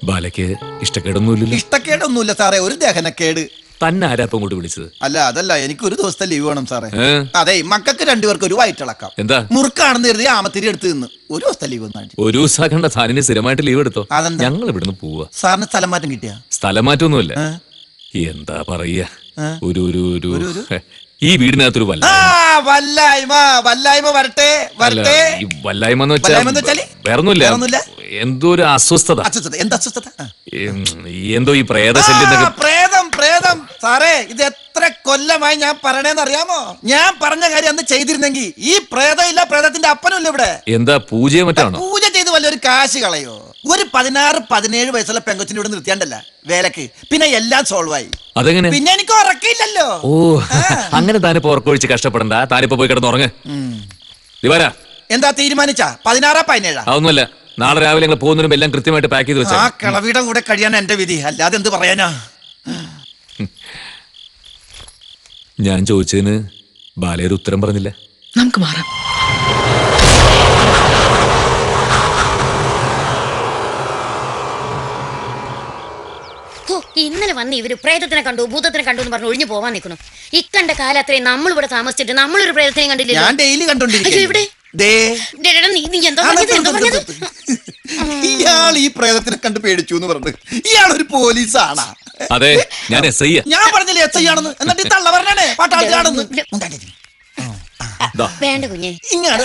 ബാലയ്ക്ക് ഇഷ്ടക്കേടൊന്നുമില്ല. ഇഷ്ടക്കേടൊന്നുമില്ല സാറേ, ഒരു ദഹനക്കേട്. തന്നെ ആരാപ്പം കൊണ്ട് വിളിച്ചത്? അല്ല അതല്ല, എനിക്ക് ഒരു ദിവസത്തെ ലീവ് വേണം സാറേ. അതെ, മക്കൾക്ക് രണ്ടുപേർക്ക് ഒരു വയറ്റിളക്കാം. എന്താ മുറുക്കാണെന്ന് കരുതി ആമത്തിരി എടുത്ത് നിന്ന് ഒരു ദിവസത്തെ ലീവ് വന്നാണ്. ഒരു ദിവസം സാറിന് സ്ഥിരമായിട്ട് ലീവ് എടുത്തോ? അതെന്താ ഞങ്ങൾ ഇവിടുന്ന് പോവാ. സാറിന് സ്ഥലം മാറ്റം കിട്ടിയ? സ്ഥലം മാറ്റമൊന്നുമില്ല. എന്താ പറയാ, ഒരു ഒരു ഈ വീടിനകത്തൊരു വല്ലായ്മ വല്ലായ്മ വരട്ടെ വരട്ടെ. വല്ലായ്മ വേറൊന്നുമില്ല, എന്തോ ഒരു അസ്വസ്ഥത. എന്താ അസ്വസ്ഥത? എന്തോ ഈ പ്രേതശല്യം. പ്രേതം പ്രേതം സാറേ, ഇത് എത്ര കൊല്ലമായി ഞാൻ പറയണേന്ന് അറിയാമോ? ഞാൻ പറഞ്ഞ കാര്യം അന്ന് ചെയ്തിരുന്നെങ്കിൽ ഈ പ്രേതം ഇല്ല, പ്രേതത്തിന്റെ അപ്പനുമില്ല ഇവിടെ. എന്താ പൂജ? മറ്റാണോ പൂജ ചെയ്ത് വല്ലൊരു കാശ് കളയോ? ഒരു പതിനാറ് പതിനേഴ് വയസ്സുള്ള പെങ്കൊച്ചിന്റെ ഇവിടെ നിർത്തിയാണ്ടല്ല വേലക്ക്, പിന്നെ എല്ലാം സോൾവ് ആയി. അതെങ്ങനെ? പിന്നെ എനിക്ക് ഉറക്കില്ലല്ലോ. ഓ അങ്ങനെ താനിപ്പോ ഉറക്കൊഴിച്ച് കഷ്ടപ്പെടണ്ട, താനിപ്പോ പോയി കിടന്ന് ഉറങ്ങ്. ദിവാര എന്താ തീരുമാനിച്ചാ? പതിനാറാ പതിനേഴാ? അതൊന്നുമല്ല, നാളെ രാവിലെ ഞങ്ങൾ പോകുന്നതിനും എല്ലാം കൃത്യമായിട്ട് പാക്ക് ചെയ്ത് വെച്ചാ. ആ കളവിയുടെ കൂടെ കഴിയാൻ എന്റെ വിധി, അല്ലാതെ എന്ത് പറയാനാ. ഞാൻ ചോദിച്ചതിന് ബാലയൊരു ഉത്തരം പറഞ്ഞില്ല. നമുക്ക് മാറാം. ഇന്നലെ വന്ന് ഇവര് പ്രേതത്തിനെ കണ്ടു ഭൂതത്തിനെ കണ്ടു എന്ന് പറഞ്ഞു ഒഴിഞ്ഞു പോവാൻ നിൽക്കുന്നു. ഇക്കണ്ട കാലം അത്രയും നമ്മൾ ഇവിടെ താമസിച്ചിട്ട് നമ്മളൊരു പ്രേതത്തിനെ കണ്ടില്ല. അതെ ഞാൻ എസ് ഐ. ഞാൻ പറഞ്ഞില്ലേ എസ് ഐ ആണെന്ന്? എന്നിട്ട് തള്ള പറഞ്ഞേ പട്ടാളത്തിലാണെന്ന്. വേണ്ട കുഞ്ഞേ, ഇങ്ങാണ്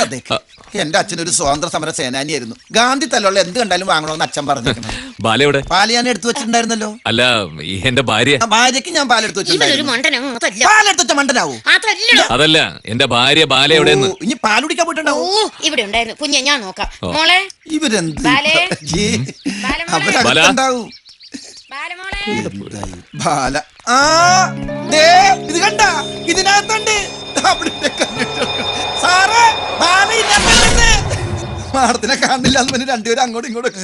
എന്റെ അച്ഛനൊരു സ്വാതന്ത്ര്യ സമര സേനാനിയായിരുന്നു. ഗാന്ധി തലമുള്ള എന്ത് കണ്ടാലും വാങ്ങണമെന്ന് അച്ഛൻ പറഞ്ഞിരിക്കണം. ബാലയുടെ പാല് ഞാൻ എടുത്തു വെച്ചിട്ടുണ്ടായിരുന്നല്ലോ. അല്ല എന്റെ ഭാര്യ, ഭാര്യക്ക് ഞാൻ പാലെടുത്ത് വെച്ചിട്ടുണ്ടായിരുന്നു. പാലെടുത്ത് വെച്ച മണ്ടനാവൂ. അതല്ല എന്റെ ഭാര്യ ബാല എവിടെ? ഇനി പാൽ കുടിക്കാൻ പോയിട്ടുണ്ടാവൂ. ഇവിടെ ഉണ്ടായിരുന്നു കുഞ്ഞെ, ഞാൻ നോക്കാം മോളെ. ഇവരെന്ത് അവരുണ്ടാവൂ ബാല. ആ ഇത് കണ്ട, ഇതിനകത്തുണ്ട്. മാഡത്തിനെ കാണില്ല രണ്ടുപേരും അങ്ങോട്ടും ഇങ്ങോട്ടും.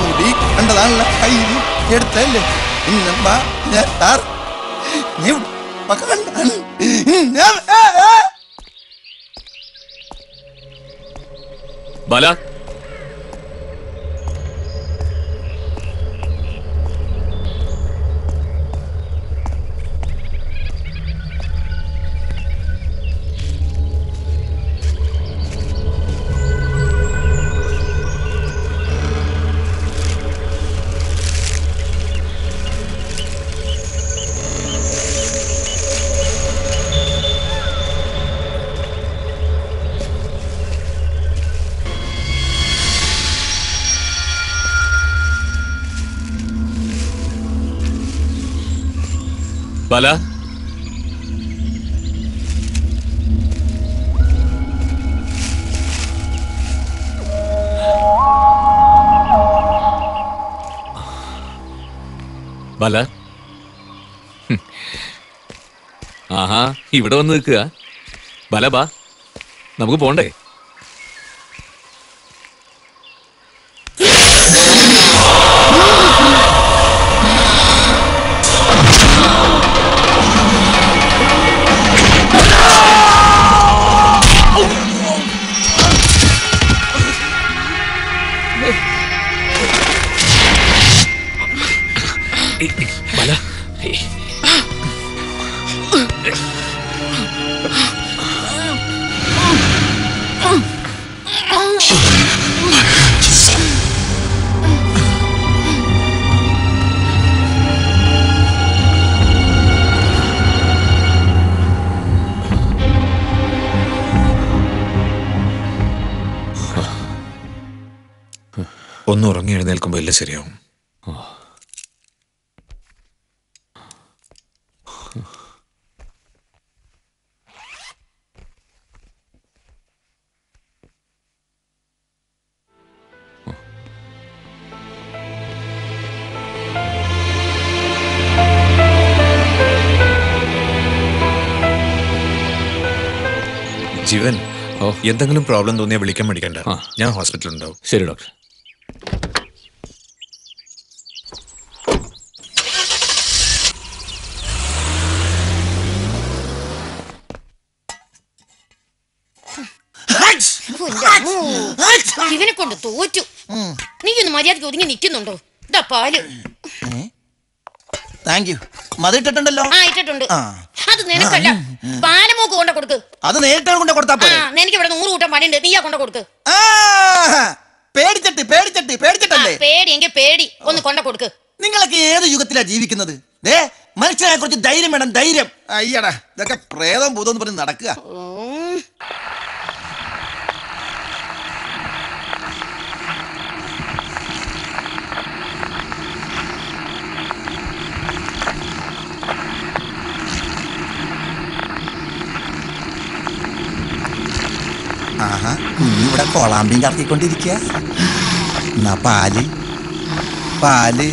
മുടി കണ്ടതാണല്ല കൈ എടുത്തല്ലേ. ബാല ബാല, ബാല. ആഹാ ഇവിടെ വന്ന് നിൽക്കുക. ബാല ബാ, നമുക്ക് പോണ്ടേ? ഒന്ന് ഉറങ്ങി എഴുന്നേൽക്കുമ്പോൾ എല്ലാം ശരിയാവും. ജീവൻ, ഓ എന്തെങ്കിലും പ്രോബ്ലം തോന്നിയാൽ വിളിക്കാൻ മടിക്കണ്ട, ഞാൻ ഹോസ്പിറ്റലിൽ ഉണ്ടാവും. ശരി ഡോക്ടർ. ഇവനെ കൊണ്ട് തോറ്റു. നീ ഒന്ന് മര്യാദക്ക് ഒതുങ്ങി നിൽക്കുന്നുണ്ടോ? ഇതാ പാല്. Thank you. മതിട്ടുണ്ടല്ലോ. ആ ഇട്ടിട്ടുണ്ട്. അത് നിനക്കല്ല, പാലമോക്ക് കൊണ്ട കൊടുക്ക്. അത് നേരിട്ട് കൊണ്ട കൊടുത്താ പോരെ. നിനക്ക് ഇവിടെ നൂറ് കൂട്ടം പണിയുണ്ട്, നീയാ കൊണ്ട കൊടുക്ക്. പേടിച്ചിട്ട് പേടിച്ചിട്ട് പേടിച്ചിട്ടല്ലേ? പേടിയെങ്കിൽ പേടി, ഒന്ന് കൊണ്ട കൊടുക്ക്. നിങ്ങളൊക്കെ ഏത് യുഗത്തിലാ ജീവിക്കുന്നത്? മനുഷ്യനെ കുറിച്ച് ധൈര്യം വേണം, ധൈര്യം. അയ്യടാ, ഇതൊക്കെ പ്രേതം ഭൂതം പറഞ്ഞ് നടക്കുക. ആഹാ, ഇനി ഇവിടെ കൊളാമ്പിയും കറക്കിക്കൊണ്ടിരിക്കുക. എന്നാ പാല് പാല്.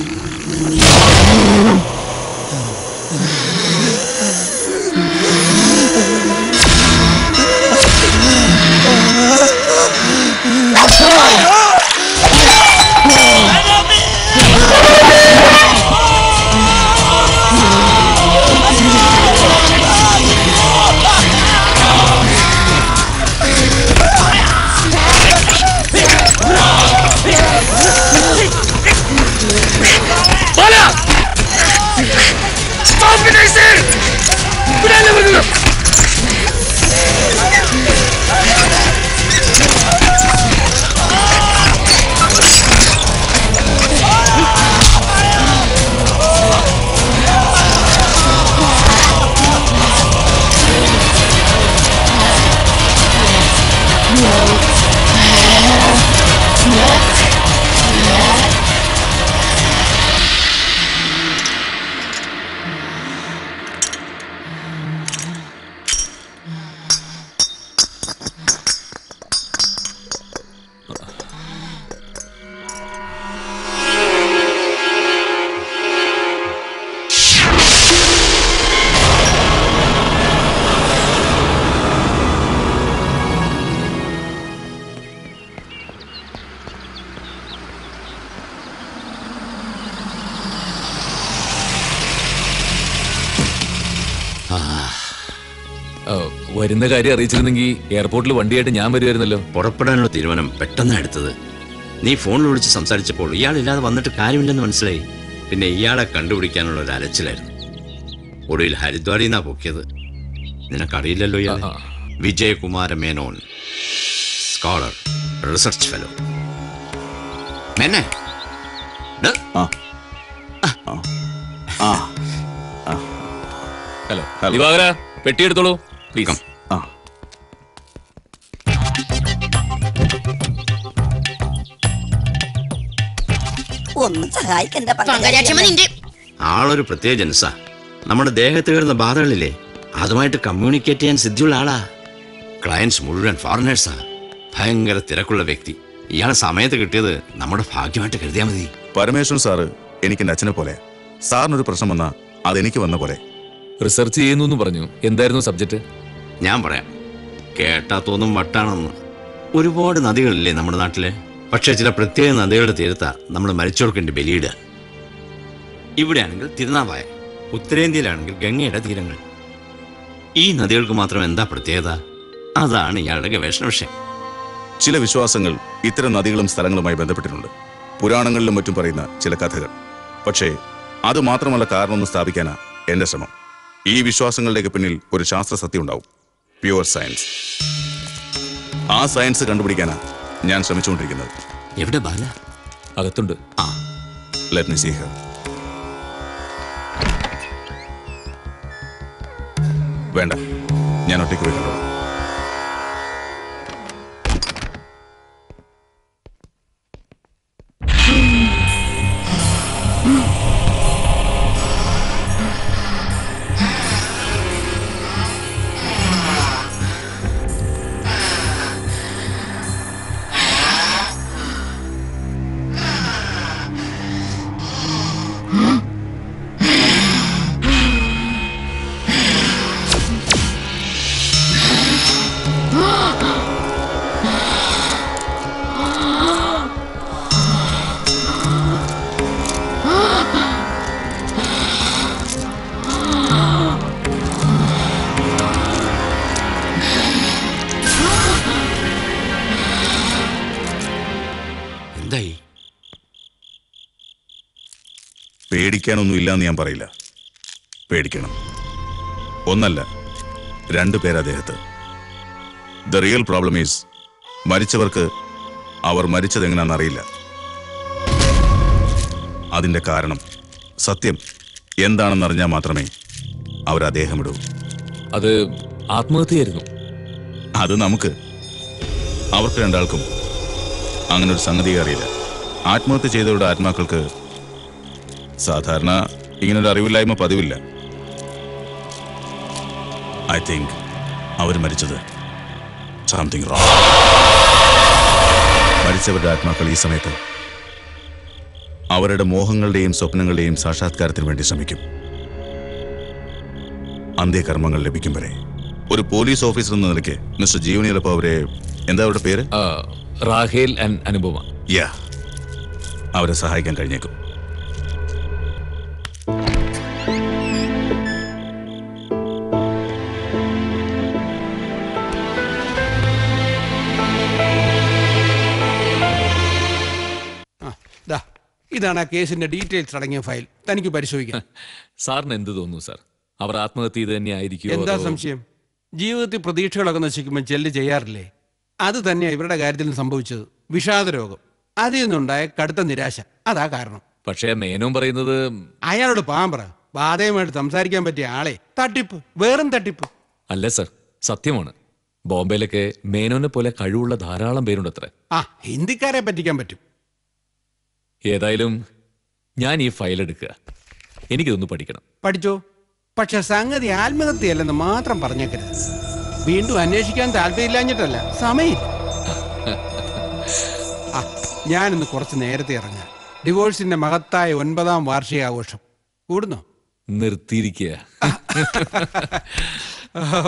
വരുന്ന കാര്യം അറിയിച്ചിരുന്നെങ്കിൽ എയർപോർട്ടിൽ വണ്ടിയായിട്ട് ഞാൻ വരുമായിരുന്നല്ലോ. പുറപ്പെടാനുള്ള തീരുമാനം പെട്ടെന്ന് എടുത്തത് നീ. ഫോണിൽ വിളിച്ച് സംസാരിച്ചപ്പോൾ ഇയാളില്ലാതെ വന്നിട്ട് കാര്യമില്ലെന്ന് മനസ്സിലായി. പിന്നെ ഇയാളെ കണ്ടുപിടിക്കാനുള്ള ഒരു അലച്ചിലായിരുന്നു. ഒടുവിൽ ഹരിദ്വാറിൽ നിന്നാ പൊക്കിയത്. നിനക്കറിയില്ലല്ലോ, ഇയാൾ Vijayakumara Menon, scholar, research fellow. മേനെ ഹലോ, പെട്ടിയെടുത്തോളൂ. ആ, ആളൊരു പ്രത്യേക ജനസാ. നമ്മുടെ ദേഹത്ത് കയറുന്ന ബാധകളില്ലേ, അതുമായിട്ട് കമ്മ്യൂണിക്കേറ്റ് ചെയ്യാൻ സിദ്ധിയുള്ള ആളാ. ക്ലയൻസ് മുഴുവൻ ഫോറിനേഴ്സാ. ഭയങ്കര തിരക്കുള്ള വ്യക്തി. ഇയാളെ സമയത്ത് കിട്ടിയത് നമ്മുടെ ഭാഗ്യമായിട്ട് കരുതിയാൽ മതി. പരമേശ്വരൻ സാറ് എനിക്ക് എൻ്റെ അച്ഛനെ പോലെ. സാറിനൊരു പ്രശ്നം വന്നാ അതെനിക്ക് വന്ന പോലെ. റിസർച്ച് ചെയ്യുന്നു പറഞ്ഞു. എന്തായിരുന്നു സബ്ജക്റ്റ്? ഞാൻ പറയാം, കേട്ടാ തോന്നും വട്ടാണെന്ന്. ഒരുപാട് നദികളില്ലേ നമ്മുടെ നാട്ടിലെ. പക്ഷെ ചില പ്രത്യേക നദികളുടെ തീരത്താ നമ്മൾ മരിച്ചോർക്കേണ്ടി ബലിയിടുക. ഇവിടെയാണെങ്കിൽ തിരുനാവായ, ഉത്തരേന്ത്യയിലാണെങ്കിൽ ഗംഗയുടെ തീരങ്ങൾ. ഈ നദികൾക്ക് മാത്രം എന്താ പ്രത്യേകത? അതാണ് ഇയാളുടെ ഗവേഷണ വിഷയം. ചില വിശ്വാസങ്ങൾ ഇത്തരം നദികളും സ്ഥലങ്ങളുമായി ബന്ധപ്പെട്ടിട്ടുണ്ട്. പുരാണങ്ങളിലും മറ്റും പറയുന്ന ചില കഥകൾ. പക്ഷേ അത് മാത്രമല്ല കാരണമെന്ന് സ്ഥാപിക്കാനാ എൻ്റെ ശ്രമം. ഈ വിശ്വാസങ്ങളുടെയൊക്കെ പിന്നിൽ ഒരു ശാസ്ത്ര സത്യം ഉണ്ടാവും, പ്യുവർ സയൻസ്. ആ സയൻസ് കണ്ടുപിടിക്കാനാ ഞാൻ ശ്രമിച്ചുകൊണ്ടിരിക്കുന്നത്. എവിടെ ബാല? അകത്തുണ്ട്. ആ, ലെറ്റ് മീ സീ ഹർ. വേണ്ട, ഞാൻ ഒറ്റയ്ക്ക് പോയി കണ്ടോളാം. गई പേടിക്കാനൊന്നുമില്ല എന്ന് ഞാൻ പറയില്ല പേടിക്കണം ഒന്നല്ല രണ്ട് പേര് അദ്ദേഹത്തെ The real problem is മരിച്ചവർക്ക് അവർ മരിച്ചതെങ്ങനെയെന്ന് അറിയില്ല അതിന്റെ കാരണം സത്യം എന്താണെന്ന് അറിഞ്ഞാൽ മാത്രമേ അവർ അദ്ദേഹം ഇടൂ അത് ആത്മഹത്യയായിരുന്നു അത് നമുക്ക് അവർക്ക് രണ്ടാൾക്കും അങ്ങനെ ഒരു സംഗതി അറിയില്ല ആത്മഹത്യ ചെയ്തവരുടെ ആത്മാക്കൾക്ക് സാധാരണ ഇങ്ങനൊരു അറിവില്ലായ്മ പതിവില്ല ഐ തിങ്ക് അവർ മരിച്ചത് സംതിങ് റോങ് മരിച്ചവരുടെ ആത്മാക്കൾ ഈ സമയത്ത് അവരുടെ മോഹങ്ങളുടെയും സ്വപ്നങ്ങളുടെയും സാക്ഷാത്കാരത്തിന് വേണ്ടി ശ്രമിക്കും അന്ത്യകർമ്മങ്ങൾ ലഭിക്കും വരെ ഒരു പോലീസ് ഓഫീസർ എന്ന നിലയ്ക്ക് മിസ്റ്റർ ജീവനിലപ്പോൾ അവരെ എന്താ അവരുടെ പേര് റാഹേൽ ആൻഡ് അനുപമ യാ അവരെ സഹായിക്കാൻ കഴിഞ്ഞേക്കും ഇതാണ് ആ കേസിന്റെ ഡീറ്റെയിൽസ് അടങ്ങിയ ഫയൽ തനിക്ക് പരിശോധിക്കാം സാറിന് എന്ത് തോന്നുന്നു സാർ അവർ ആത്മഹത്യ ചെയ്ത് തന്നെ ആയിരിക്കും എന്താ സംശയം ജീവിതത്തിൽ പ്രതീക്ഷകളൊക്കെ നശിക്കുമ്പോൾ ജെല്ല് ചെയ്യാറില്ലേ അത് തന്നെയാണ് ഇവരുടെ കാര്യത്തിൽ സംഭവിച്ചത് വിഷാദരോഗം അതിൽ നിന്നുണ്ടായ കടുത്ത നിരാശ അതാ കാരണം പക്ഷേ മേനോൻ പറയുന്നത് അയാളോട് പാമ്പറ ബാധയുമായിട്ട് സംസാരിക്കാൻ പറ്റിയ ആളെ തട്ടിപ്പ് വേറും തട്ടിപ്പ് അല്ല സർ സത്യമാണ് ബോംബെയിലൊക്കെ മേനോനെ പോലെ കഴിവുള്ള ധാരാളം പേരുണ്ട് അത്ര ആ ഹിന്ദിക്കാരെ പറ്റിക്കാൻ പറ്റും ഏതായാലും ഞാൻ ഈ ഫയൽ എടുക്കുക എനിക്കിതൊന്ന് പഠിക്കണം പഠിച്ചോ പക്ഷെ സംഗതി ആത്മഹത്യയല്ലെന്ന് മാത്രം പറഞ്ഞേക്കരുത് വീണ്ടും അന്വേഷിക്കാൻ താല്പര്യമില്ലാഞ്ഞിട്ടല്ല സമയം ഞാനിന്ന് കുറച്ച് നേരത്തെ ഇറങ്ങാം ഡിവോഴ്സിന്റെ മഹത്തായ ഒൻപതാം വാർഷികാഘോഷം കൂടുന്നോ നിർത്തിയിരിക്കുക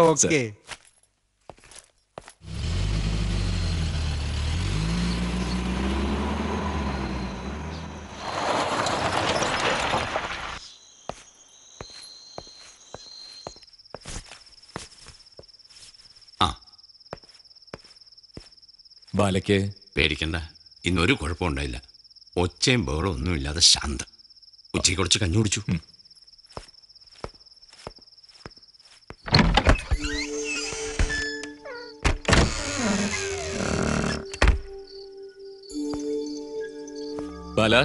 ഓക്കെ ബാലയ്ക്ക് പേടിക്കണ്ട ഇന്നൊരു കുഴപ്പമുണ്ടായില്ല ഒച്ചയും ബഹളം ഒന്നുമില്ലാതെ ശാന്തം ഉച്ചയ്ക്ക് കുറച്ച് കഞ്ഞി കുടിച്ചു ബാല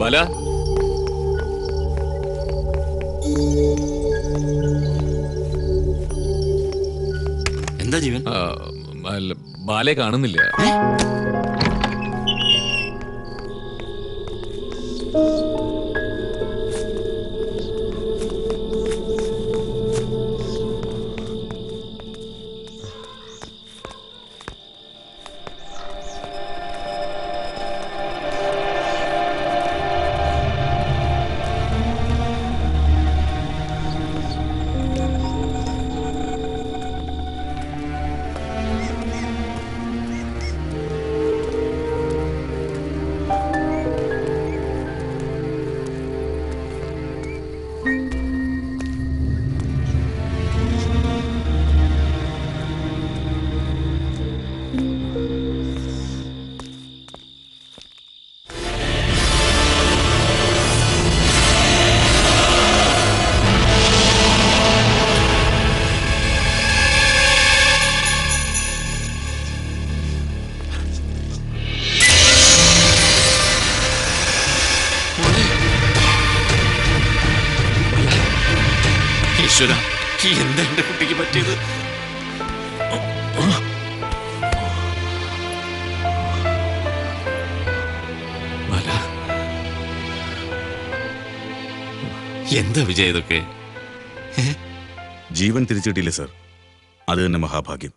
ബാല എന്താ ജീവൻ ബാലയെ കാണുന്നില്ല വിജയതൊക്കെ ജീവൻ തിരിച്ചിട്ടില്ല സർ അത് തന്നെ മഹാഭാഗ്യം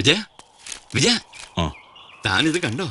വിജയ വിജയ താനിത് കണ്ടോ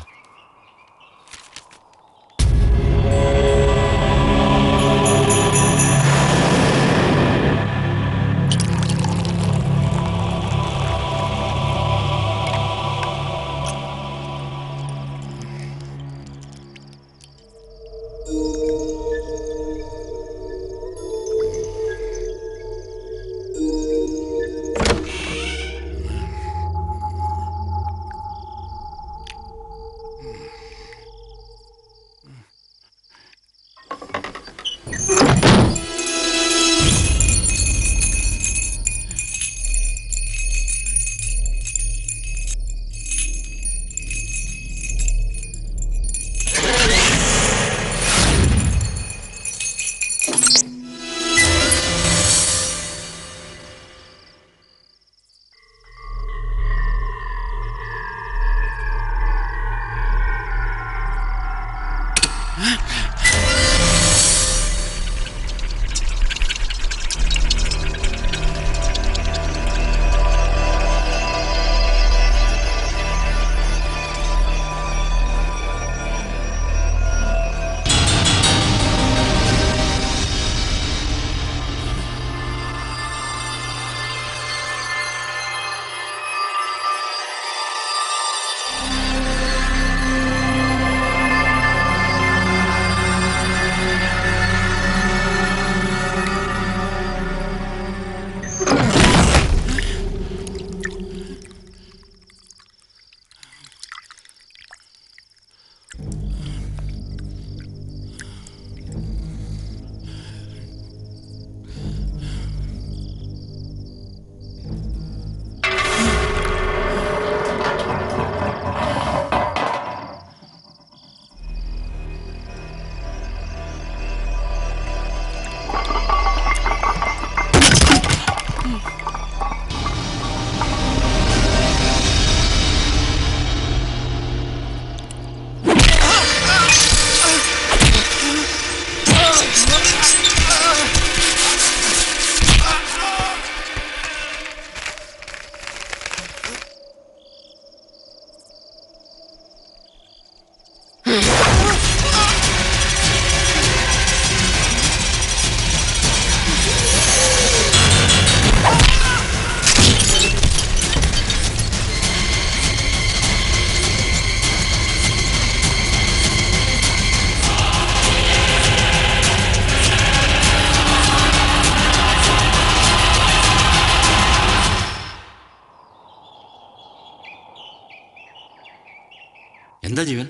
എന്താ ജീവൻ?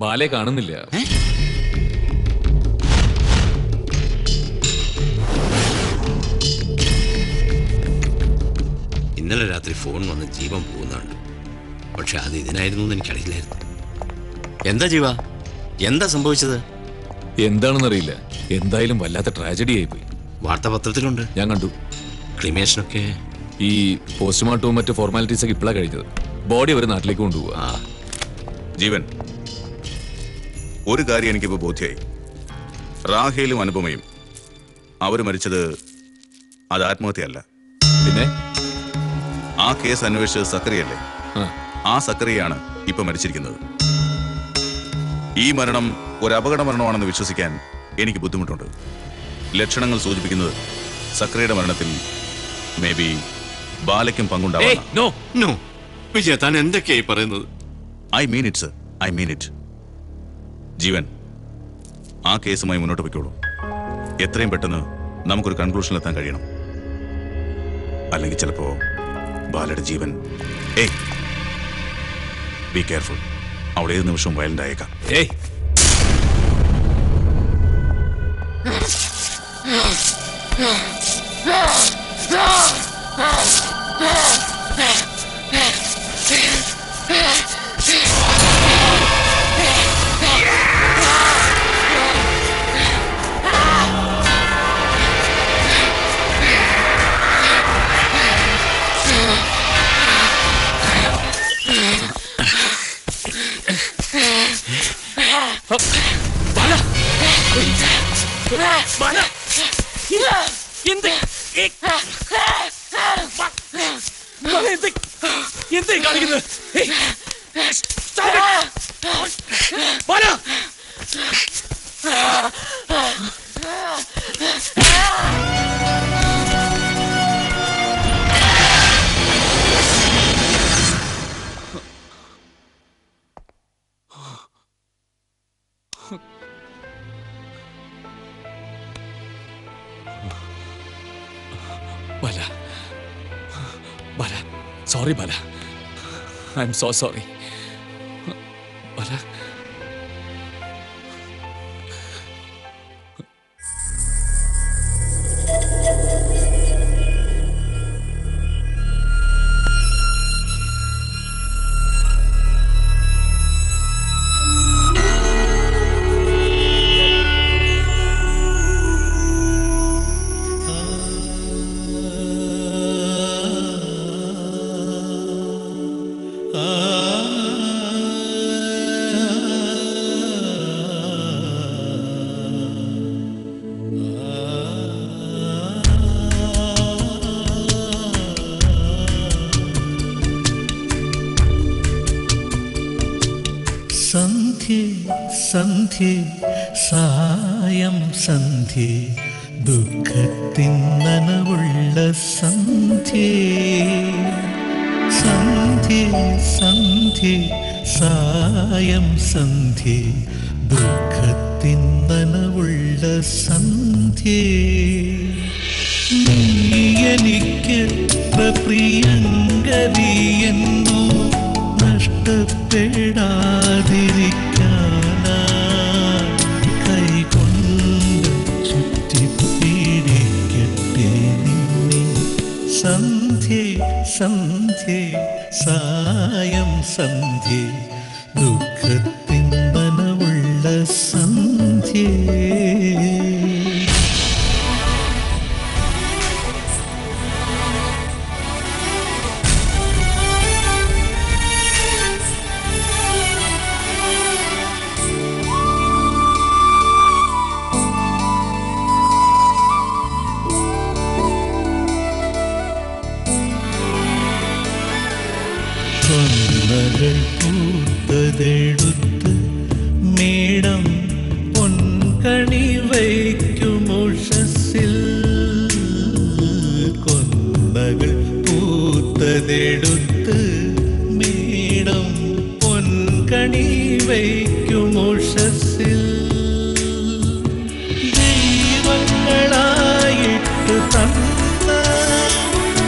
ബാലെ കാണുന്നില്ല. ഇന്നലെ രാത്രി ഫോൺ വന്ന് ജീവൻ പോകുന്നുണ്ട്. പക്ഷെ അത് ഇതിനായിരുന്നു എന്ന് എനിക്കറിയില്ലായിരുന്നു. എന്താ ജീവ, എന്താ സംഭവിച്ചത്? എന്താണെന്നറിയില്ല. എന്തായാലും വല്ലാത്ത ട്രാജഡി ആയിപ്പോയി. വാർത്താപത്രത്തിലുണ്ട്, ഞാൻ കണ്ടു. ക്രിമേഷനൊക്കെ ഈ പോസ്റ്റ്മോർട്ടവും മറ്റു ഫോർമാലിറ്റീസ് ഒക്കെ ഇപ്പോഴാണ് കഴിഞ്ഞത്. ബോഡി അവർ നാട്ടിലേക്ക് കൊണ്ടുപോവാ. ജീവൻ, ഒരു കാര്യം എനിക്കിപ്പോൾ ബോധ്യമായി. റാഹേലും അനുപമയും അവർ മരിച്ചത് അത് ആത്മഹത്യയല്ല. പിന്നെ ആ കേസ് അന്വേഷിച്ചത് സക്കറിയല്ലേ? ആ സക്കറിയാണ് ഇപ്പൊ മരിച്ചിരിക്കുന്നത്. ഈ മരണം ഒരു അപകട മരണമാണെന്ന് വിശ്വസിക്കാൻ എനിക്ക് ബുദ്ധിമുട്ടുണ്ട്. ലക്ഷണങ്ങൾ സൂചിപ്പിക്കുന്നത് സക്രിയുടെ മരണത്തിൽ മേ ബി ബാലയ്ക്കും പങ്കുണ്ടാവാം. എന്തൊക്കെയായി പറയുന്നത്? I mean it sir, I mean it. ജീവൻ, ആ കേസുമായി മുന്നോട്ട് പോയിക്കോളൂ. എത്രയും പെട്ടെന്ന് നമുക്കൊരു കൺക്ലൂഷനിലെത്താൻ കഴിയണം. അല്ലെങ്കിൽ ചിലപ്പോ ബാലയുടെ ജീവൻ. ഏയ്, ബി കെയർഫുൾ, അവിടെ ഏത് നിമിഷവും വയലന്റ് ആയേക്കാം. ഏയ്, sorry Bala, I M so sorry ബാല. സന്ധ്യേ സായം സന്ധ്യേ ദുഃഖത്തിൻ നനവുള്ള സന്ധ്യേ സന്ധ്യേ സന്ധ്യേ സായം സന്ധ്യേ ദുഃഖത്തിൻ നനവുള്ള സന്ധ്യേ നീ എനിക്കെത്ര പ്രിയങ്കരീയെന്നു നഷ്ടപ്പെടാതിരിക്കും സന്ധ്യേ സായം സന്ധ്യേ ദുഃഖത്തിൻ നനവുള്ള സന്ധ്യേ.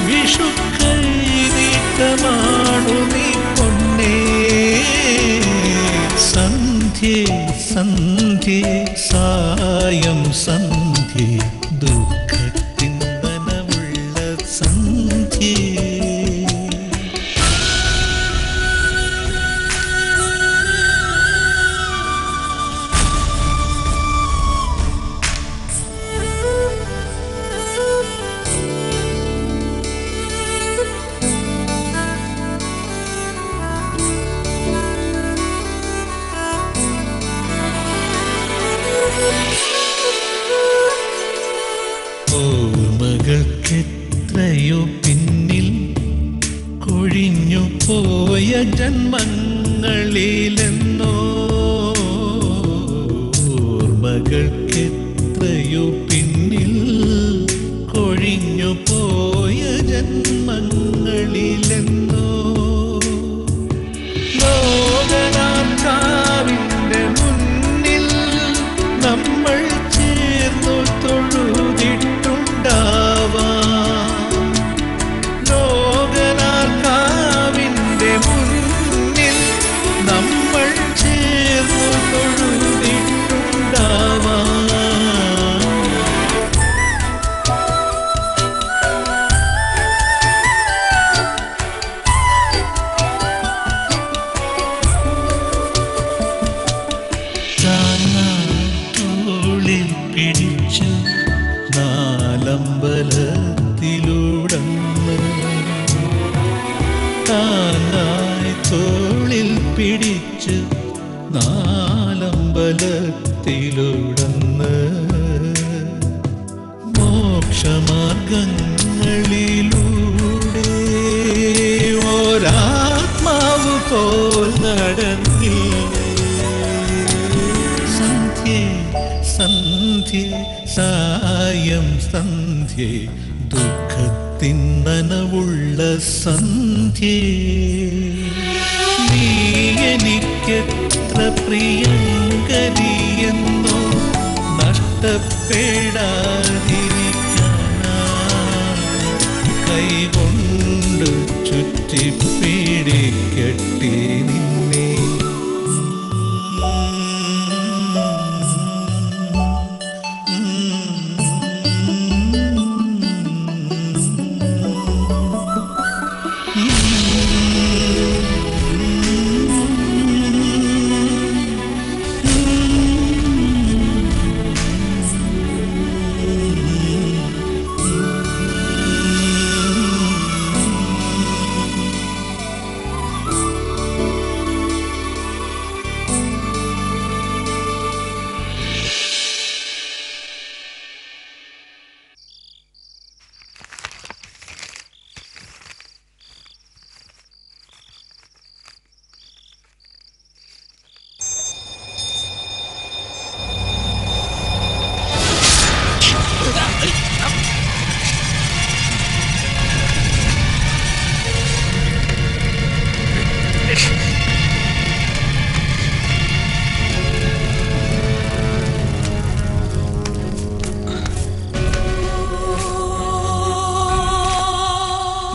വിഷുക്കൈ നീട്ടമാണു നീ പൊന്നേ സന്ധ്യേ സായം സന്ധ്യേ ദുഃഖത്തിൻ നനവുള്ള സന്ധ്യേ ോ പിന്നിൽ കൊഴിഞ്ഞു പോയ ജന്മങ്ങളിലെന്നോ ഓർമ്മകൾക്കെത്രയോ പിന്നിൽ കൊഴിഞ്ഞു പോയ ജന്മങ്ങളിലെന്നോ ലോകനാഥാവിന്റെ മുന്നിൽ നമ്മൾ ചേർന്നു തൊഴുതിട്ടുണ്ടാവാ നാലമ്പലത്തിലൂടന്ന് താനായി തോളിൽ പിടിച്ച് നാലമ്പലത്തിലൂടന്ന് മോക്ഷമാർഗങ്ങളിലൂടെ ഒരാത്മാവ് പോൽ നടന്നി സന്ധ്യേ സന്ധ്യേ സായം സന്ധ്യേ ദുഃഖത്തിൻ നനവുള്ള സന്ധ്യേ നീ എനിക്കെത്ര പ്രിയങ്കരിയെന്നോ നഷ്ടപ്പെടാതിരിക്കാനായി കൈകൊണ്ട് ചുറ്റിപ്പിടിക്കട്ടെ നിന്നെ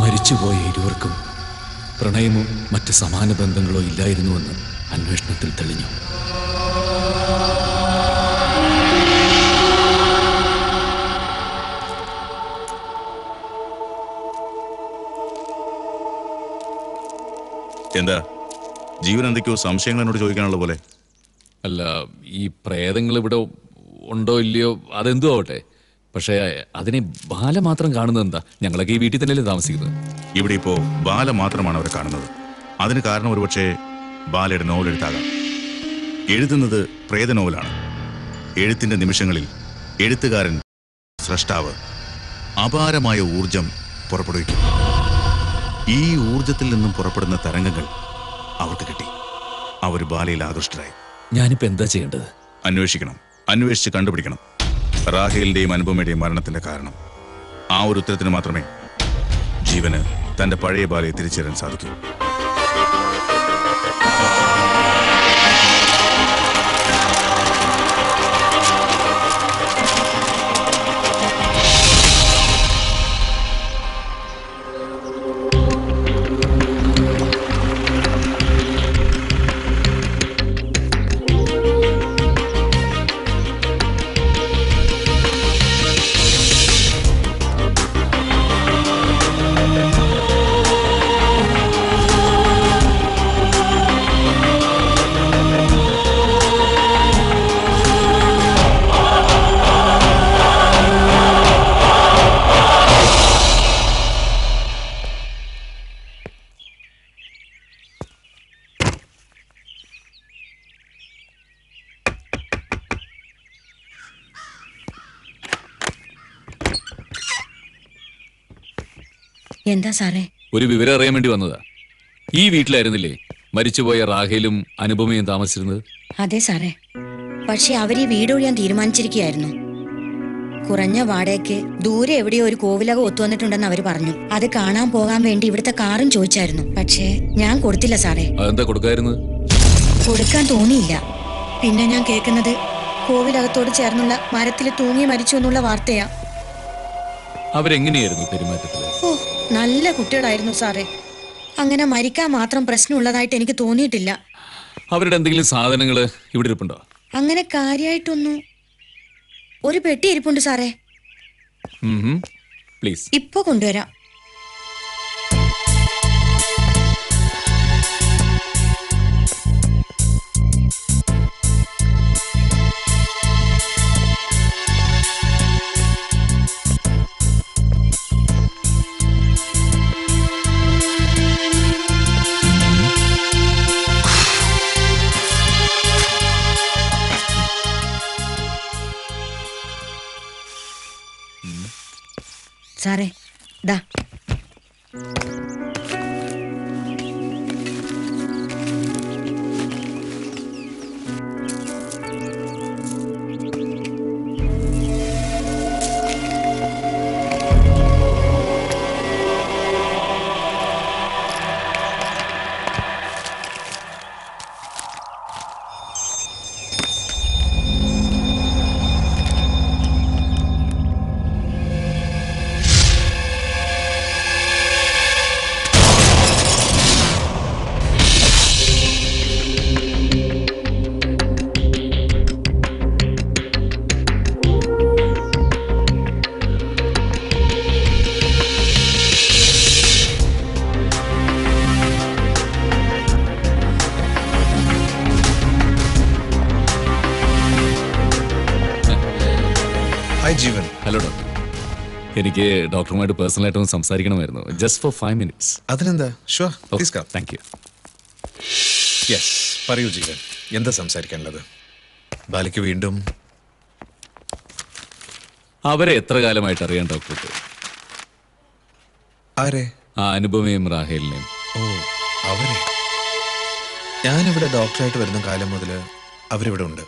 മരിച്ചുപോയ ഇരുവർക്കും പ്രണയമോ മറ്റ് സമാന ബന്ധങ്ങളോ ഇല്ലായിരുന്നുവെന്ന് അന്വേഷണത്തിൽ തെളിഞ്ഞു. എന്താ ജീവൻ എന്തൊക്കെയോ സംശയങ്ങൾ എന്നോട് ചോദിക്കാനുള്ള പോലെ? അല്ല, ഈ പ്രേതങ്ങൾ ഇവിടെ ഉണ്ടോ ഇല്ലയോ അതെന്തോ ആവട്ടെ, പക്ഷേ അതിനെ ബാല മാത്രം കാണുന്നത് എന്താ? ഞങ്ങളൊക്കെ ഈ വീട്ടിൽ തന്നെയല്ലേ താമസിക്കുന്നത്. ഇവിടെ ഇപ്പോൾ ബാല മാത്രമാണ് അവർ കാണുന്നത്. അതിന് കാരണം ഒരുപക്ഷെ ബാലയുടെ നോവലെഴുത്താകാം. എഴുതുന്നത് പ്രേത നോവലാണ്. എഴുത്തിൻ്റെ നിമിഷങ്ങളിൽ എഴുത്തുകാരൻ സ്രഷ്ടാവ് അപാരമായ ഊർജം പുറപ്പെടുവിക്കും. ഈ ഊർജത്തിൽ നിന്നും പുറപ്പെടുന്ന തരംഗങ്ങൾ അവർക്ക് കിട്ടി. അവർ ബാലയിൽ ആകൃഷ്ടരായി. ഞാനിപ്പോൾ എന്താ ചെയ്യേണ്ടത്? അന്വേഷിക്കണം. അന്വേഷിച്ച് കണ്ടുപിടിക്കണം റാഹേലിന്റെയും അനുപമയുടെയും മരണത്തിന്റെ കാരണം. ആ ഒരു ഉത്തരത്തിന് മാത്രമേ ജീവന് തന്റെ പഴയ ബാലയെ തിരിച്ചറിയാൻ സാധിക്കൂ. എന്താ സാറേ? ഒരു വിവരം അറിയാൻ വേണ്ടി വന്നതാ. ഈ വീട്ടിലായിരുന്നില്ലേ മരിച്ചുപോയ റാഹേലും അനുപമയും താമസിച്ചിരുന്നത്? അതെ സാറേ, പക്ഷെ അവരീ വീട് ഒഴിയാൻ തീരുമാനിച്ചിരിക്കുകയായിരുന്നു. കുറഞ്ഞ വാടകയ്ക്ക് ദൂരെ എവിടെയോ ഒരു കോവിലകം ഒത്തുവന്നിട്ടുണ്ടെന്ന് അവർ പറഞ്ഞു. അത് കാണാൻ പോകാൻ വേണ്ടി ഇവിടുത്തെ കാറും ചോദിച്ചായിരുന്നു, പക്ഷേ ഞാൻ കൊടുത്തില്ല സാറേ. അതെന്താ കൊടുക്കായിരുന്നു? കൊടുക്കാൻ തോന്നിയില്ല. പിന്നെ ഞാൻ കേൾക്കുന്നത് കോവിലകത്തോട് ചേർന്നുള്ള മരത്തിൽ തൂങ്ങി മരിച്ചു എന്നുള്ള വാർത്തയാ. അവരെങ്ങനെയായിരുന്നു പെരുമാറ്റത്തിൽ? ഓ, നല്ല കുട്ടികളായിരുന്നു സാറേ. അങ്ങനെ മരിക്കാൻ മാത്രം പ്രശ്നമുള്ളതായിട്ട് എനിക്ക് തോന്നിയിട്ടില്ല. അവരുടെ എന്തെങ്കിലും സാധനങ്ങൾ ഇവിടെ ഇരിപ്പുണ്ടോ? അങ്ങനെ കാര്യമായിട്ടൊന്നും. ഒരു പെട്ടി ഇരിപ്പുണ്ട് സാറേ, പ്ലീസ് ഇപ്പൊ കൊണ്ടുവരാം. സാറേ ദാ. എനിക്ക് ഡോക്ടറുമായിട്ട് പേഴ്സണലായിട്ടൊന്ന് സംസാരിക്കണമായിരുന്നു, ജസ്റ്റ് ഫോർ ഫൈവ് മിനിറ്റ്സ്. അതിനെന്താ? Sure, please come. Thank you. Yes, പറയൂ ജീവൻ, എന്താ സംസാരിക്കാനുള്ളത്? ബാലയ്ക്ക് വീണ്ടും അവരെ എത്ര കാലമായിട്ട് അറിയാം ഡോക്ടർക്ക്? ആരെ? ആ അനുപമയും റാഹേലിനെയും. ഓ, അവരെ ഞാനിവിടെ ഡോക്ടറായിട്ട് വരുന്ന കാലം മുതൽ അവരിവിടെ ഉണ്ട്.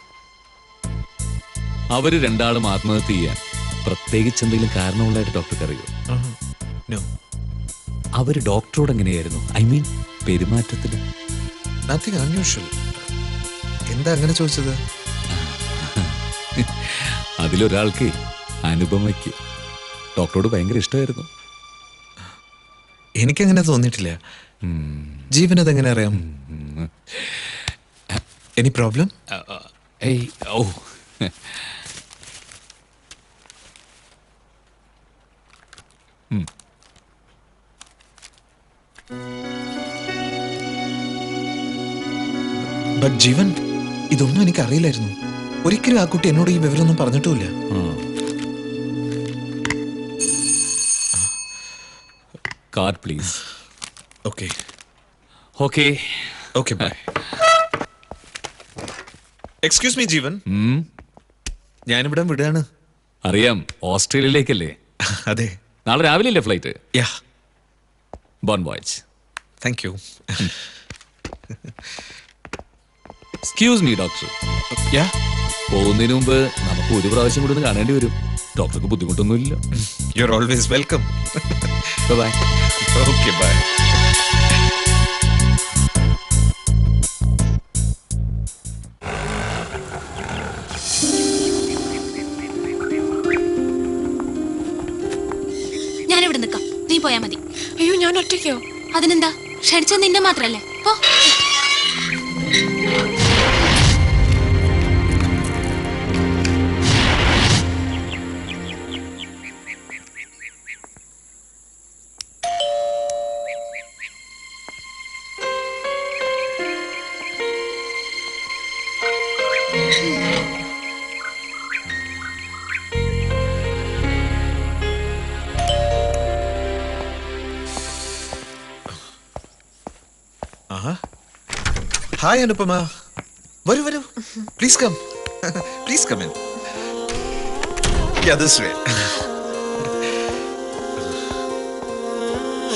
അവര് രണ്ടാളും ആത്മഹത്യ ചെയ്യാൻ പ്രത്യേകിച്ച് എന്തെങ്കിലും കാരണമുള്ളതായിട്ട് ഡോക്ടർക്ക് അറിയോ? അവര് ഡോക്ടറോട് എങ്ങനെയായിരുന്നു? ഐ മീൻ പെരുമാറ്റത്തിൽ? Nothing unusual. എന്താ അങ്ങനെ ചോദിച്ചത്? അതിലൊരാൾക്ക്, അനുപമയ്ക്ക്, ഡോക്ടറോട് ഭയങ്കര ഇഷ്ടമായിരുന്നു. എനിക്കങ്ങനെ തോന്നിയിട്ടില്ല. ജീവൻ അതെങ്ങനെ അറിയാം? Any problem? Oh, but Jeevan, ഇതൊന്നും എനിക്കറിയില്ലായിരുന്നു. ഒരിക്കലും ആ കുട്ടി എന്നോട് ഈ വിവരമൊന്നും പറഞ്ഞിട്ടുമില്ല. Card please. Okay okay okay bye. Excuse me Jeevan, ഞാനിവിടെ വിടാണ്. അറിയാം, ഓസ്ട്രേലിയയിലേക്കല്ലേ? അതെ, നാളെ രാവിലെ അല്ലേ flight? Yeah, bon voyage. Thank you. Excuse me doctor, yeah, പോകുന്നതിന് മുമ്പ് നമുക്ക് ഒരു പ്രാവശ്യം കൂടി ഒന്ന് കാണേണ്ടി വരും. ഡോക്ടർക്ക് ബുദ്ധിമുട്ടൊന്നുമില്ല. You are always welcome. Bye. Okay bye. പോയാ മതി. അയ്യോ, ഞാൻ ഒറ്റയ്ക്കോ? അതിനെന്താ, ക്ഷണിച്ച നിന്റെ മാത്രല്ലേ. പോ. ഹായ് അനുപമ, വരൂ വരൂ, please come, please come in. Yeah this way.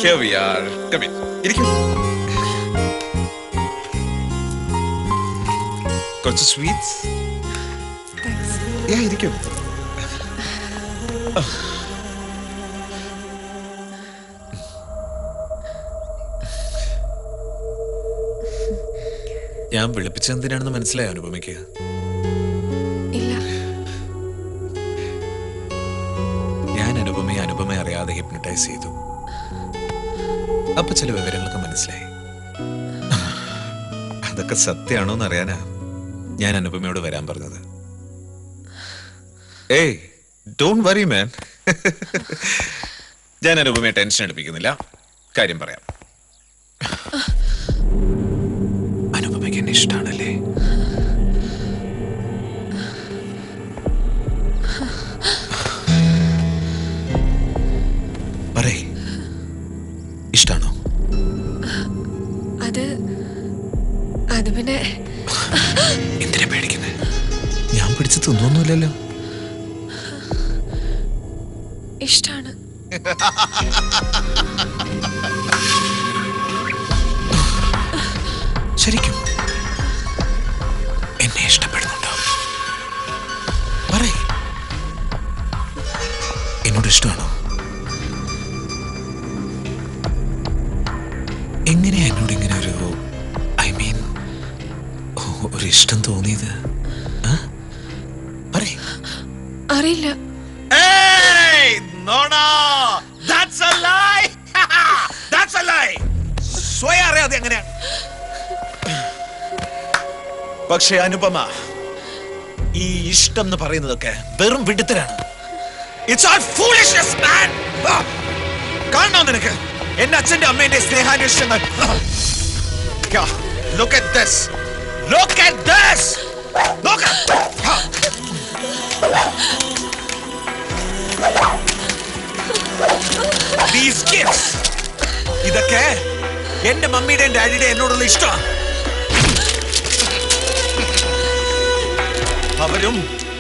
Here we are. Come in. Got some sweets? Thanks. Yeah, here. Oh. ഞാൻ വിളിപ്പിച്ചെന്തിനാണെന്ന് മനസ്സിലായോ അനുപമയ്ക്ക്? ഇല്ല. ഞാൻ അനുപമയെ അനുപമയെ അറിയാതെ ഹിപ്നോട്ടൈസ് ചെയ്തു. അപ്പോൾ ചില വിവരങ്ങളൊക്കെ മനസ്സിലായി. അതൊക്കെ സത്യമാണോ എന്നറിയാനാ ഞാൻ അനുപമയോട് വരാൻ പറഞ്ഞത്. ഏയ് ഡോണ്ട് വറി മാൻ, ഞാൻ അനുപമയെ ടെൻഷൻ എടുപ്പിക്കുന്നില്ല. കാര്യം പറയാം. ഇഷ്ടാണല്ലേ? പറയ്, ഇഷ്ടാണോ? അത് അത് പിന്നെ എന്തിനാ പേടിക്കുന്നത്? ഞാൻ പിടിച്ചു തിന്നൊന്നുമില്ലല്ലോ. ഇഷ്ടാണ്. ശരിക്കും ഇഷ്ടപ്പെടുന്നുണ്ടോ? പറയ്, എന്നോട് ഇഷ്ടമാണോ? എങ്ങനെയാ എന്നോട് ഇങ്ങനെ ഒരു ഐ മീൻ ഒരു ഇഷ്ടം തോന്നിയത്? പറയ്. അറിയില്ല. സ്വയം അറിയാതെ എങ്ങനെയാ? പക്ഷേ അനുപമ, ഈ ഇഷ്ടം എന്ന് പറയുന്നതൊക്കെ വെറും വിഡിത്തരാണ്. ഇറ്റ്സ് ആൾ ഫൂളിഷ്നെസ് മാൻ. കാണണോ നിനക്ക് എന്റെ അച്ഛന്റെ അമ്മേന്റെ സ്നേഹാന്വേഷണങ്ങൾ? Look at this, look at this, look. These kids, ഇതൊക്കെ എന്റെ മമ്മിയുടെയും ഡാഡിയുടെയും എന്നോടുള്ള ഇഷ്ടമാണ്. അവരും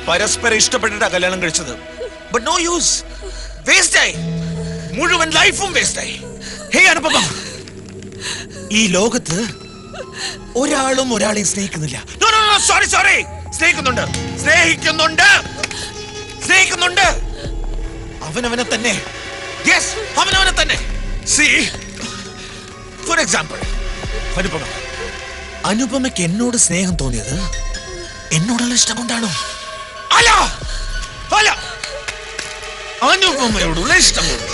പരസ്പരം ഇഷ്ടപ്പെട്ടിട്ടാ കല്യാണം കഴിച്ചത്. ബട്ട് നോ യൂസ്, വേസ്റ്റ് ആയി. മുഴുവൻ ലൈഫും വേസ്റ്റ് ആയി. ഹേ അനുപമ, ഈ ലോകത്ത് ഒരാളും ഒരാളെയും സ്നേഹിക്കുന്നില്ല. No no no, sorry sorry, സ്നേഹിക്കുന്നുണ്ട് സ്നേഹിക്കുന്നുണ്ട് സ്നേഹിക്കുന്നുണ്ട് അവനവനെ തന്നെ. യെസ്, അവനവനെ തന്നെ. സി, ഫോർ എക്സാമ്പിൾ, അനുപമ അനുപമയ്ക്ക് എന്നോട് സ്നേഹം തോന്നിയത് എന്നോടുള്ള ഇഷ്ടം കൊണ്ടാണോ? അല്ല അല്ല, അനുപമയോടുള്ള ഇഷ്ടം കൊണ്ട്.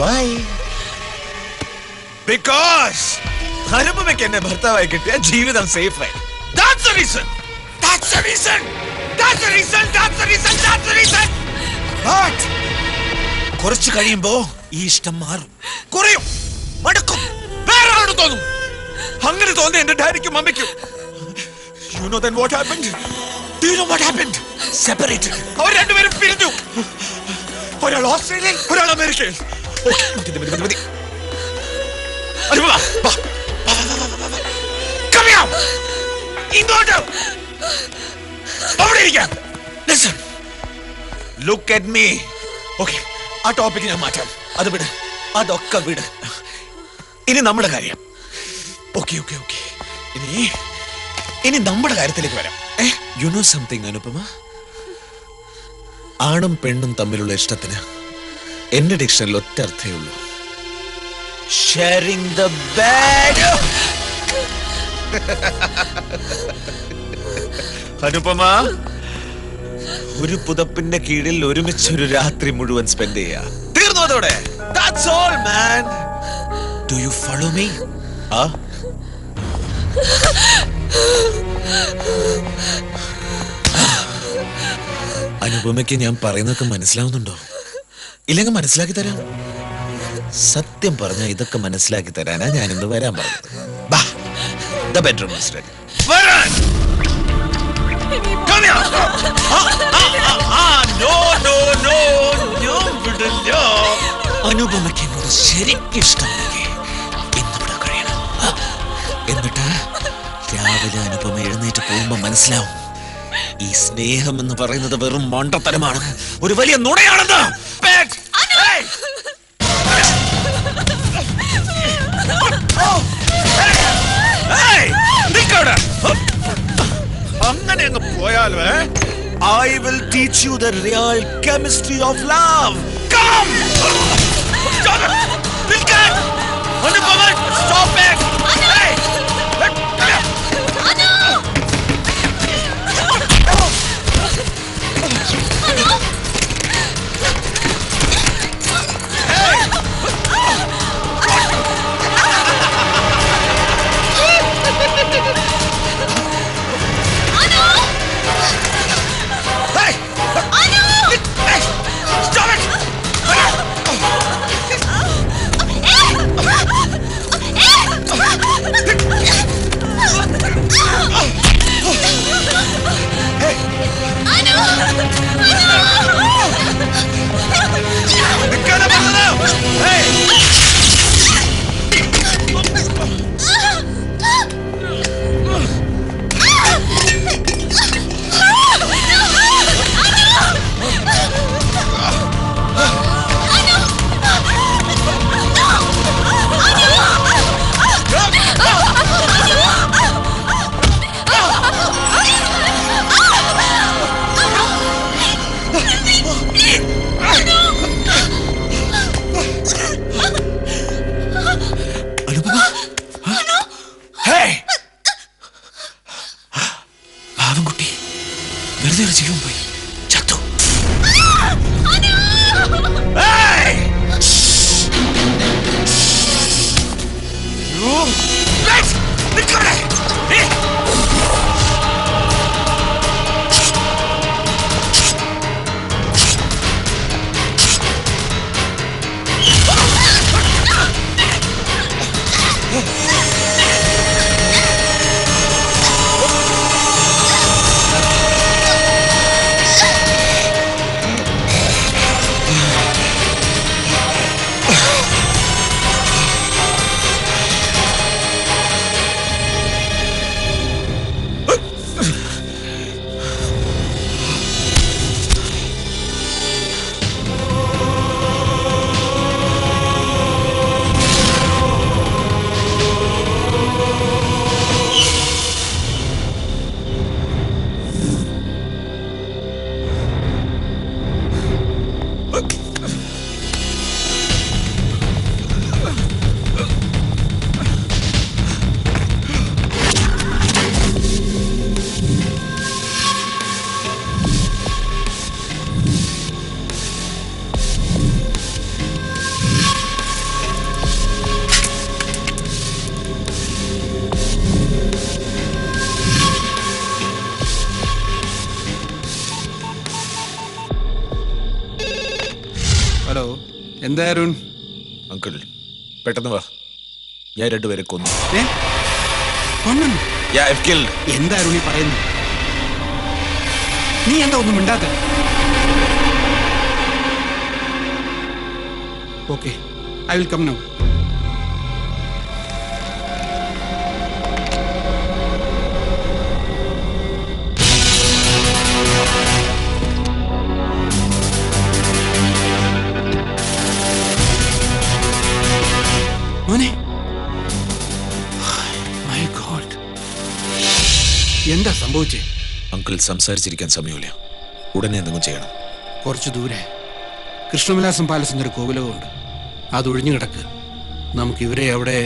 വൈ? ബിക്കോസ് അനുപമയ്ക്ക് എന്നെ ഭർത്താവായി കിട്ടിയ ജീവിതം സേഫ് ആയി. That's the reason, that's the reason, that's the reason, that's the reason, that's the reason. But കുറച്ച് കഴിയുമ്പോ ഈ ഇഷ്ടം മാറും, കുറയും, മടുക്കും, വേറെ ആളോട് തോന്നും. അങ്ങനെ തോന്നി എന്റെ ഡാഡിക്കും അമ്മയ്ക്കും. You know then what happened? Do you know what happened? Separated. Our two men pirinju. One in Australia, one in America. Okay, mudi mudi mudi. Anupama, va, va, va, va, va. Come here. Ingotu. Over here. Listen. Look at me. Okay. ആ topic ഞാൻ മാറ്റാം. അത് വിട്, അതൊക്കെ വിട്. ഇനി നമ്മുടെ കാര്യം. ഓക്കെ ഓക്കെ ഓക്കെ, ഇനി ഇനി നമ്മുടെ കാര്യത്തിലേക്ക് വരാം. യു നോ സംതിങ് അനുപമ, ആണും പെണ്ണും തമ്മിലുള്ള ഇഷ്ടത്തിന് എന്റെ ഡിക്ഷനിൽ ഒറ്റ അർത്ഥേ ഉള്ളൂ. Sharing the bad. അനുപമ, ഒരു പുതപ്പിന്റെ കീഴിൽ ഒരുമിച്ച് ഒരു രാത്രി മുഴുവൻ സ്പെൻഡ് ചെയ്യാം. തീർന്നു അതോടെ. That's all man. Do you follow me? ആ അനുപമയ്ക്ക് ഞാൻ പറയുന്നതൊക്കെ മനസ്സിലാവുന്നുണ്ടോ? ഇല്ലെങ്കിൽ മനസ്സിലാക്കി തരാം. സത്യം പറഞ്ഞാൽ ഇതൊക്കെ മനസ്സിലാക്കി തരാനാ ഞാനിന്ന് വരാൻ പറഞ്ഞത്. ബാ, ദ ബെഡ്റൂം ഈസ് റെഡി. വരാൻ. Come here. ആ നോ നോ നോ നോ വിടില്ല. അനുപമയ്ക്ക് എന്നോട് ശരിക്കും ഇഷ്ടമാണെങ്കിൽ ഇന്നിവിടെ കഴിയണം. എന്നിട്ട് രാവിലെ അനുപമ എഴുന്നേറ്റ് പോകുമ്പോ മനസ്സിലാവും ഈ സ്നേഹം എന്ന് പറയുന്നത് വെറും മണ്ടത്തരമാണ്, ഒരു വലിയ നുണയാണെന്ന്. I will teach you the real chemistry of love. Come! Stop it! Milkat! Anupama, stop it! Anu! Hey! Anu! Anu! Hey! Anu! Uncle पेट्टेന്ന് വാ ഞാൻ രണ്ടുപേരെ കൊന്നു ഏ കൊന്നു യാ ഐ ഹാവ് കിൽഡ് എന്താ അരുണി പറയുന്നു നീ എന്താ ഒന്നും മിണ്ടാതെ okay I will come now uncle സംസാരിച്ചിരിക്കാൻ സമയമില്ല ഉടനെ എന്തെങ്കിലും ചെയ്യണം കുറച്ച് ദൂരെ കൃഷ്ണവിലാസം പാലസ് എന്നൊരു കോവിലമുണ്ട് അത് ഒഴിഞ്ഞു കിടക്ക് നമുക്ക് ഇവരെ അവിടെ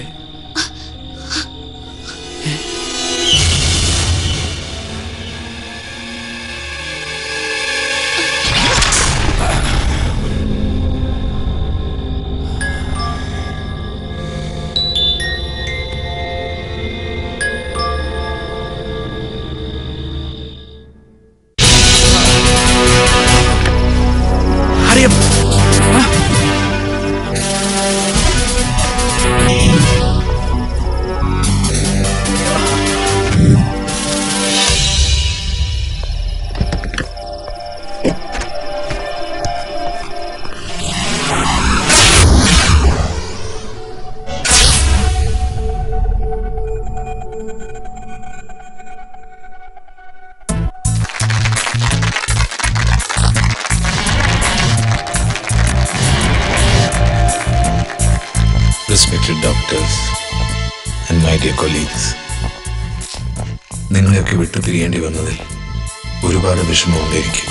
ഒരുപാട് വിഷമമുണ്ടായിരിക്കും.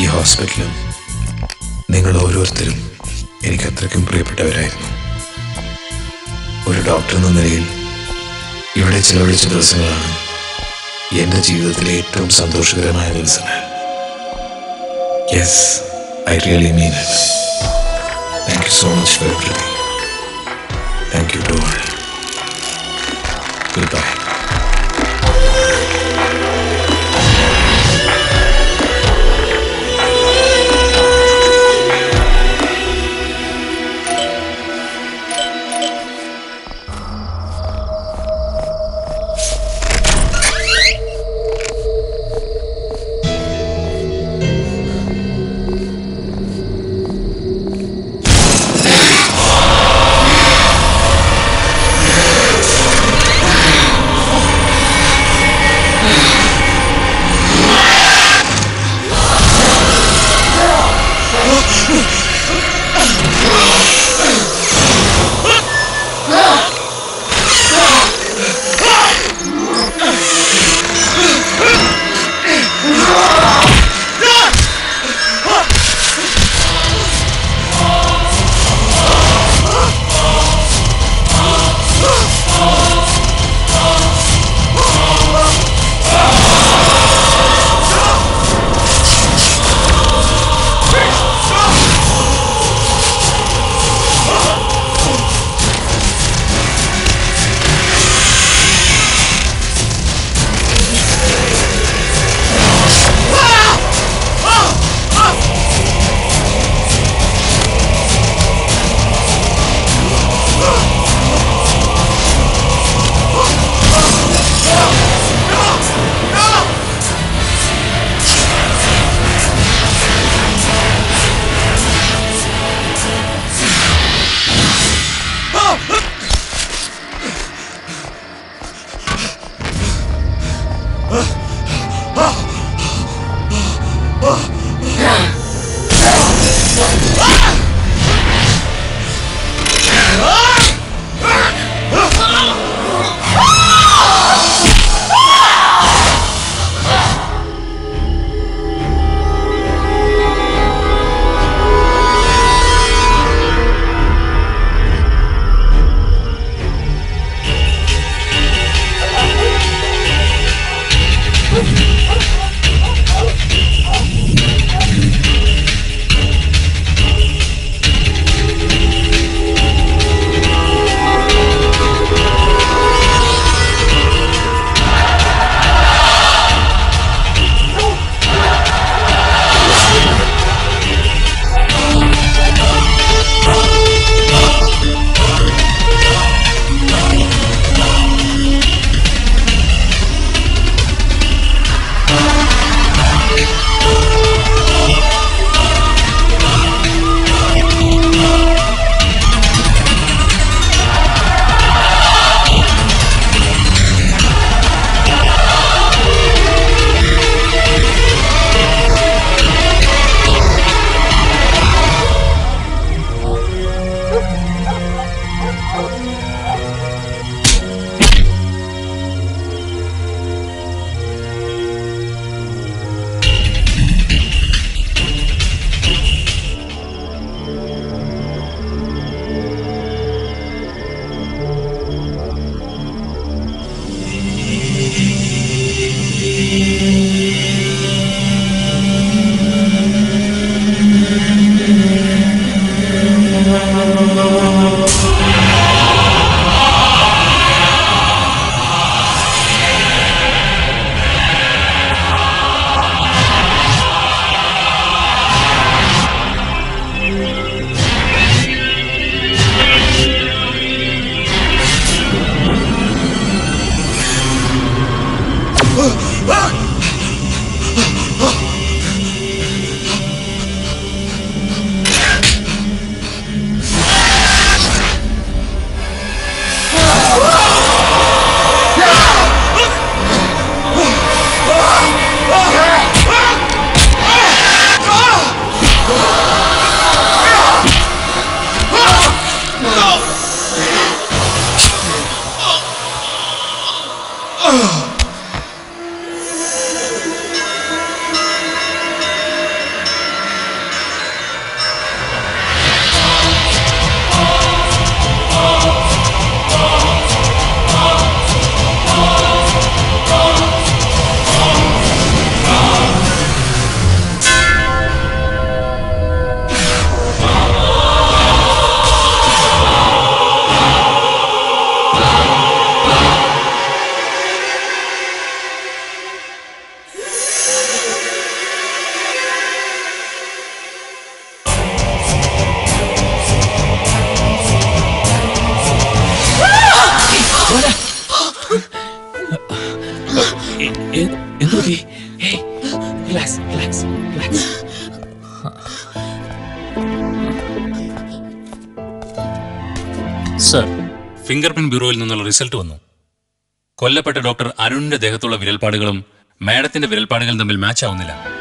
ഈ ഹോസ്പിറ്റലും നിങ്ങൾ ഓരോരുത്തരും എനിക്കത്രയ്ക്കും പ്രിയപ്പെട്ടവരായിരുന്നു. ഒരു ഡോക്ടർ എന്ന നിലയിൽ ഇവിടെ ചിലവഴിച്ച ദിവസങ്ങളാണ് എൻ്റെ ജീവിതത്തിലെ ഏറ്റവും സന്തോഷകരമായ ദിവസങ്ങൾ. Yes, I really mean it. Thank you so much for everything. Thank you to all. Good bye. Relax relax relax. Sir, fingerprint ബ്യൂറോയിൽ നിന്നുള്ള റിസൾട്ട് വന്നു. കൊല്ലപ്പെട്ട ഡോക്ടർ അരുണിന്റെ ദേഹത്തുള്ള വിരൽപ്പാടുകളും മാഡത്തിന്റെ വിരൽപ്പാടുകളും തമ്മിൽ മാച്ച് ആവുന്നില്ല.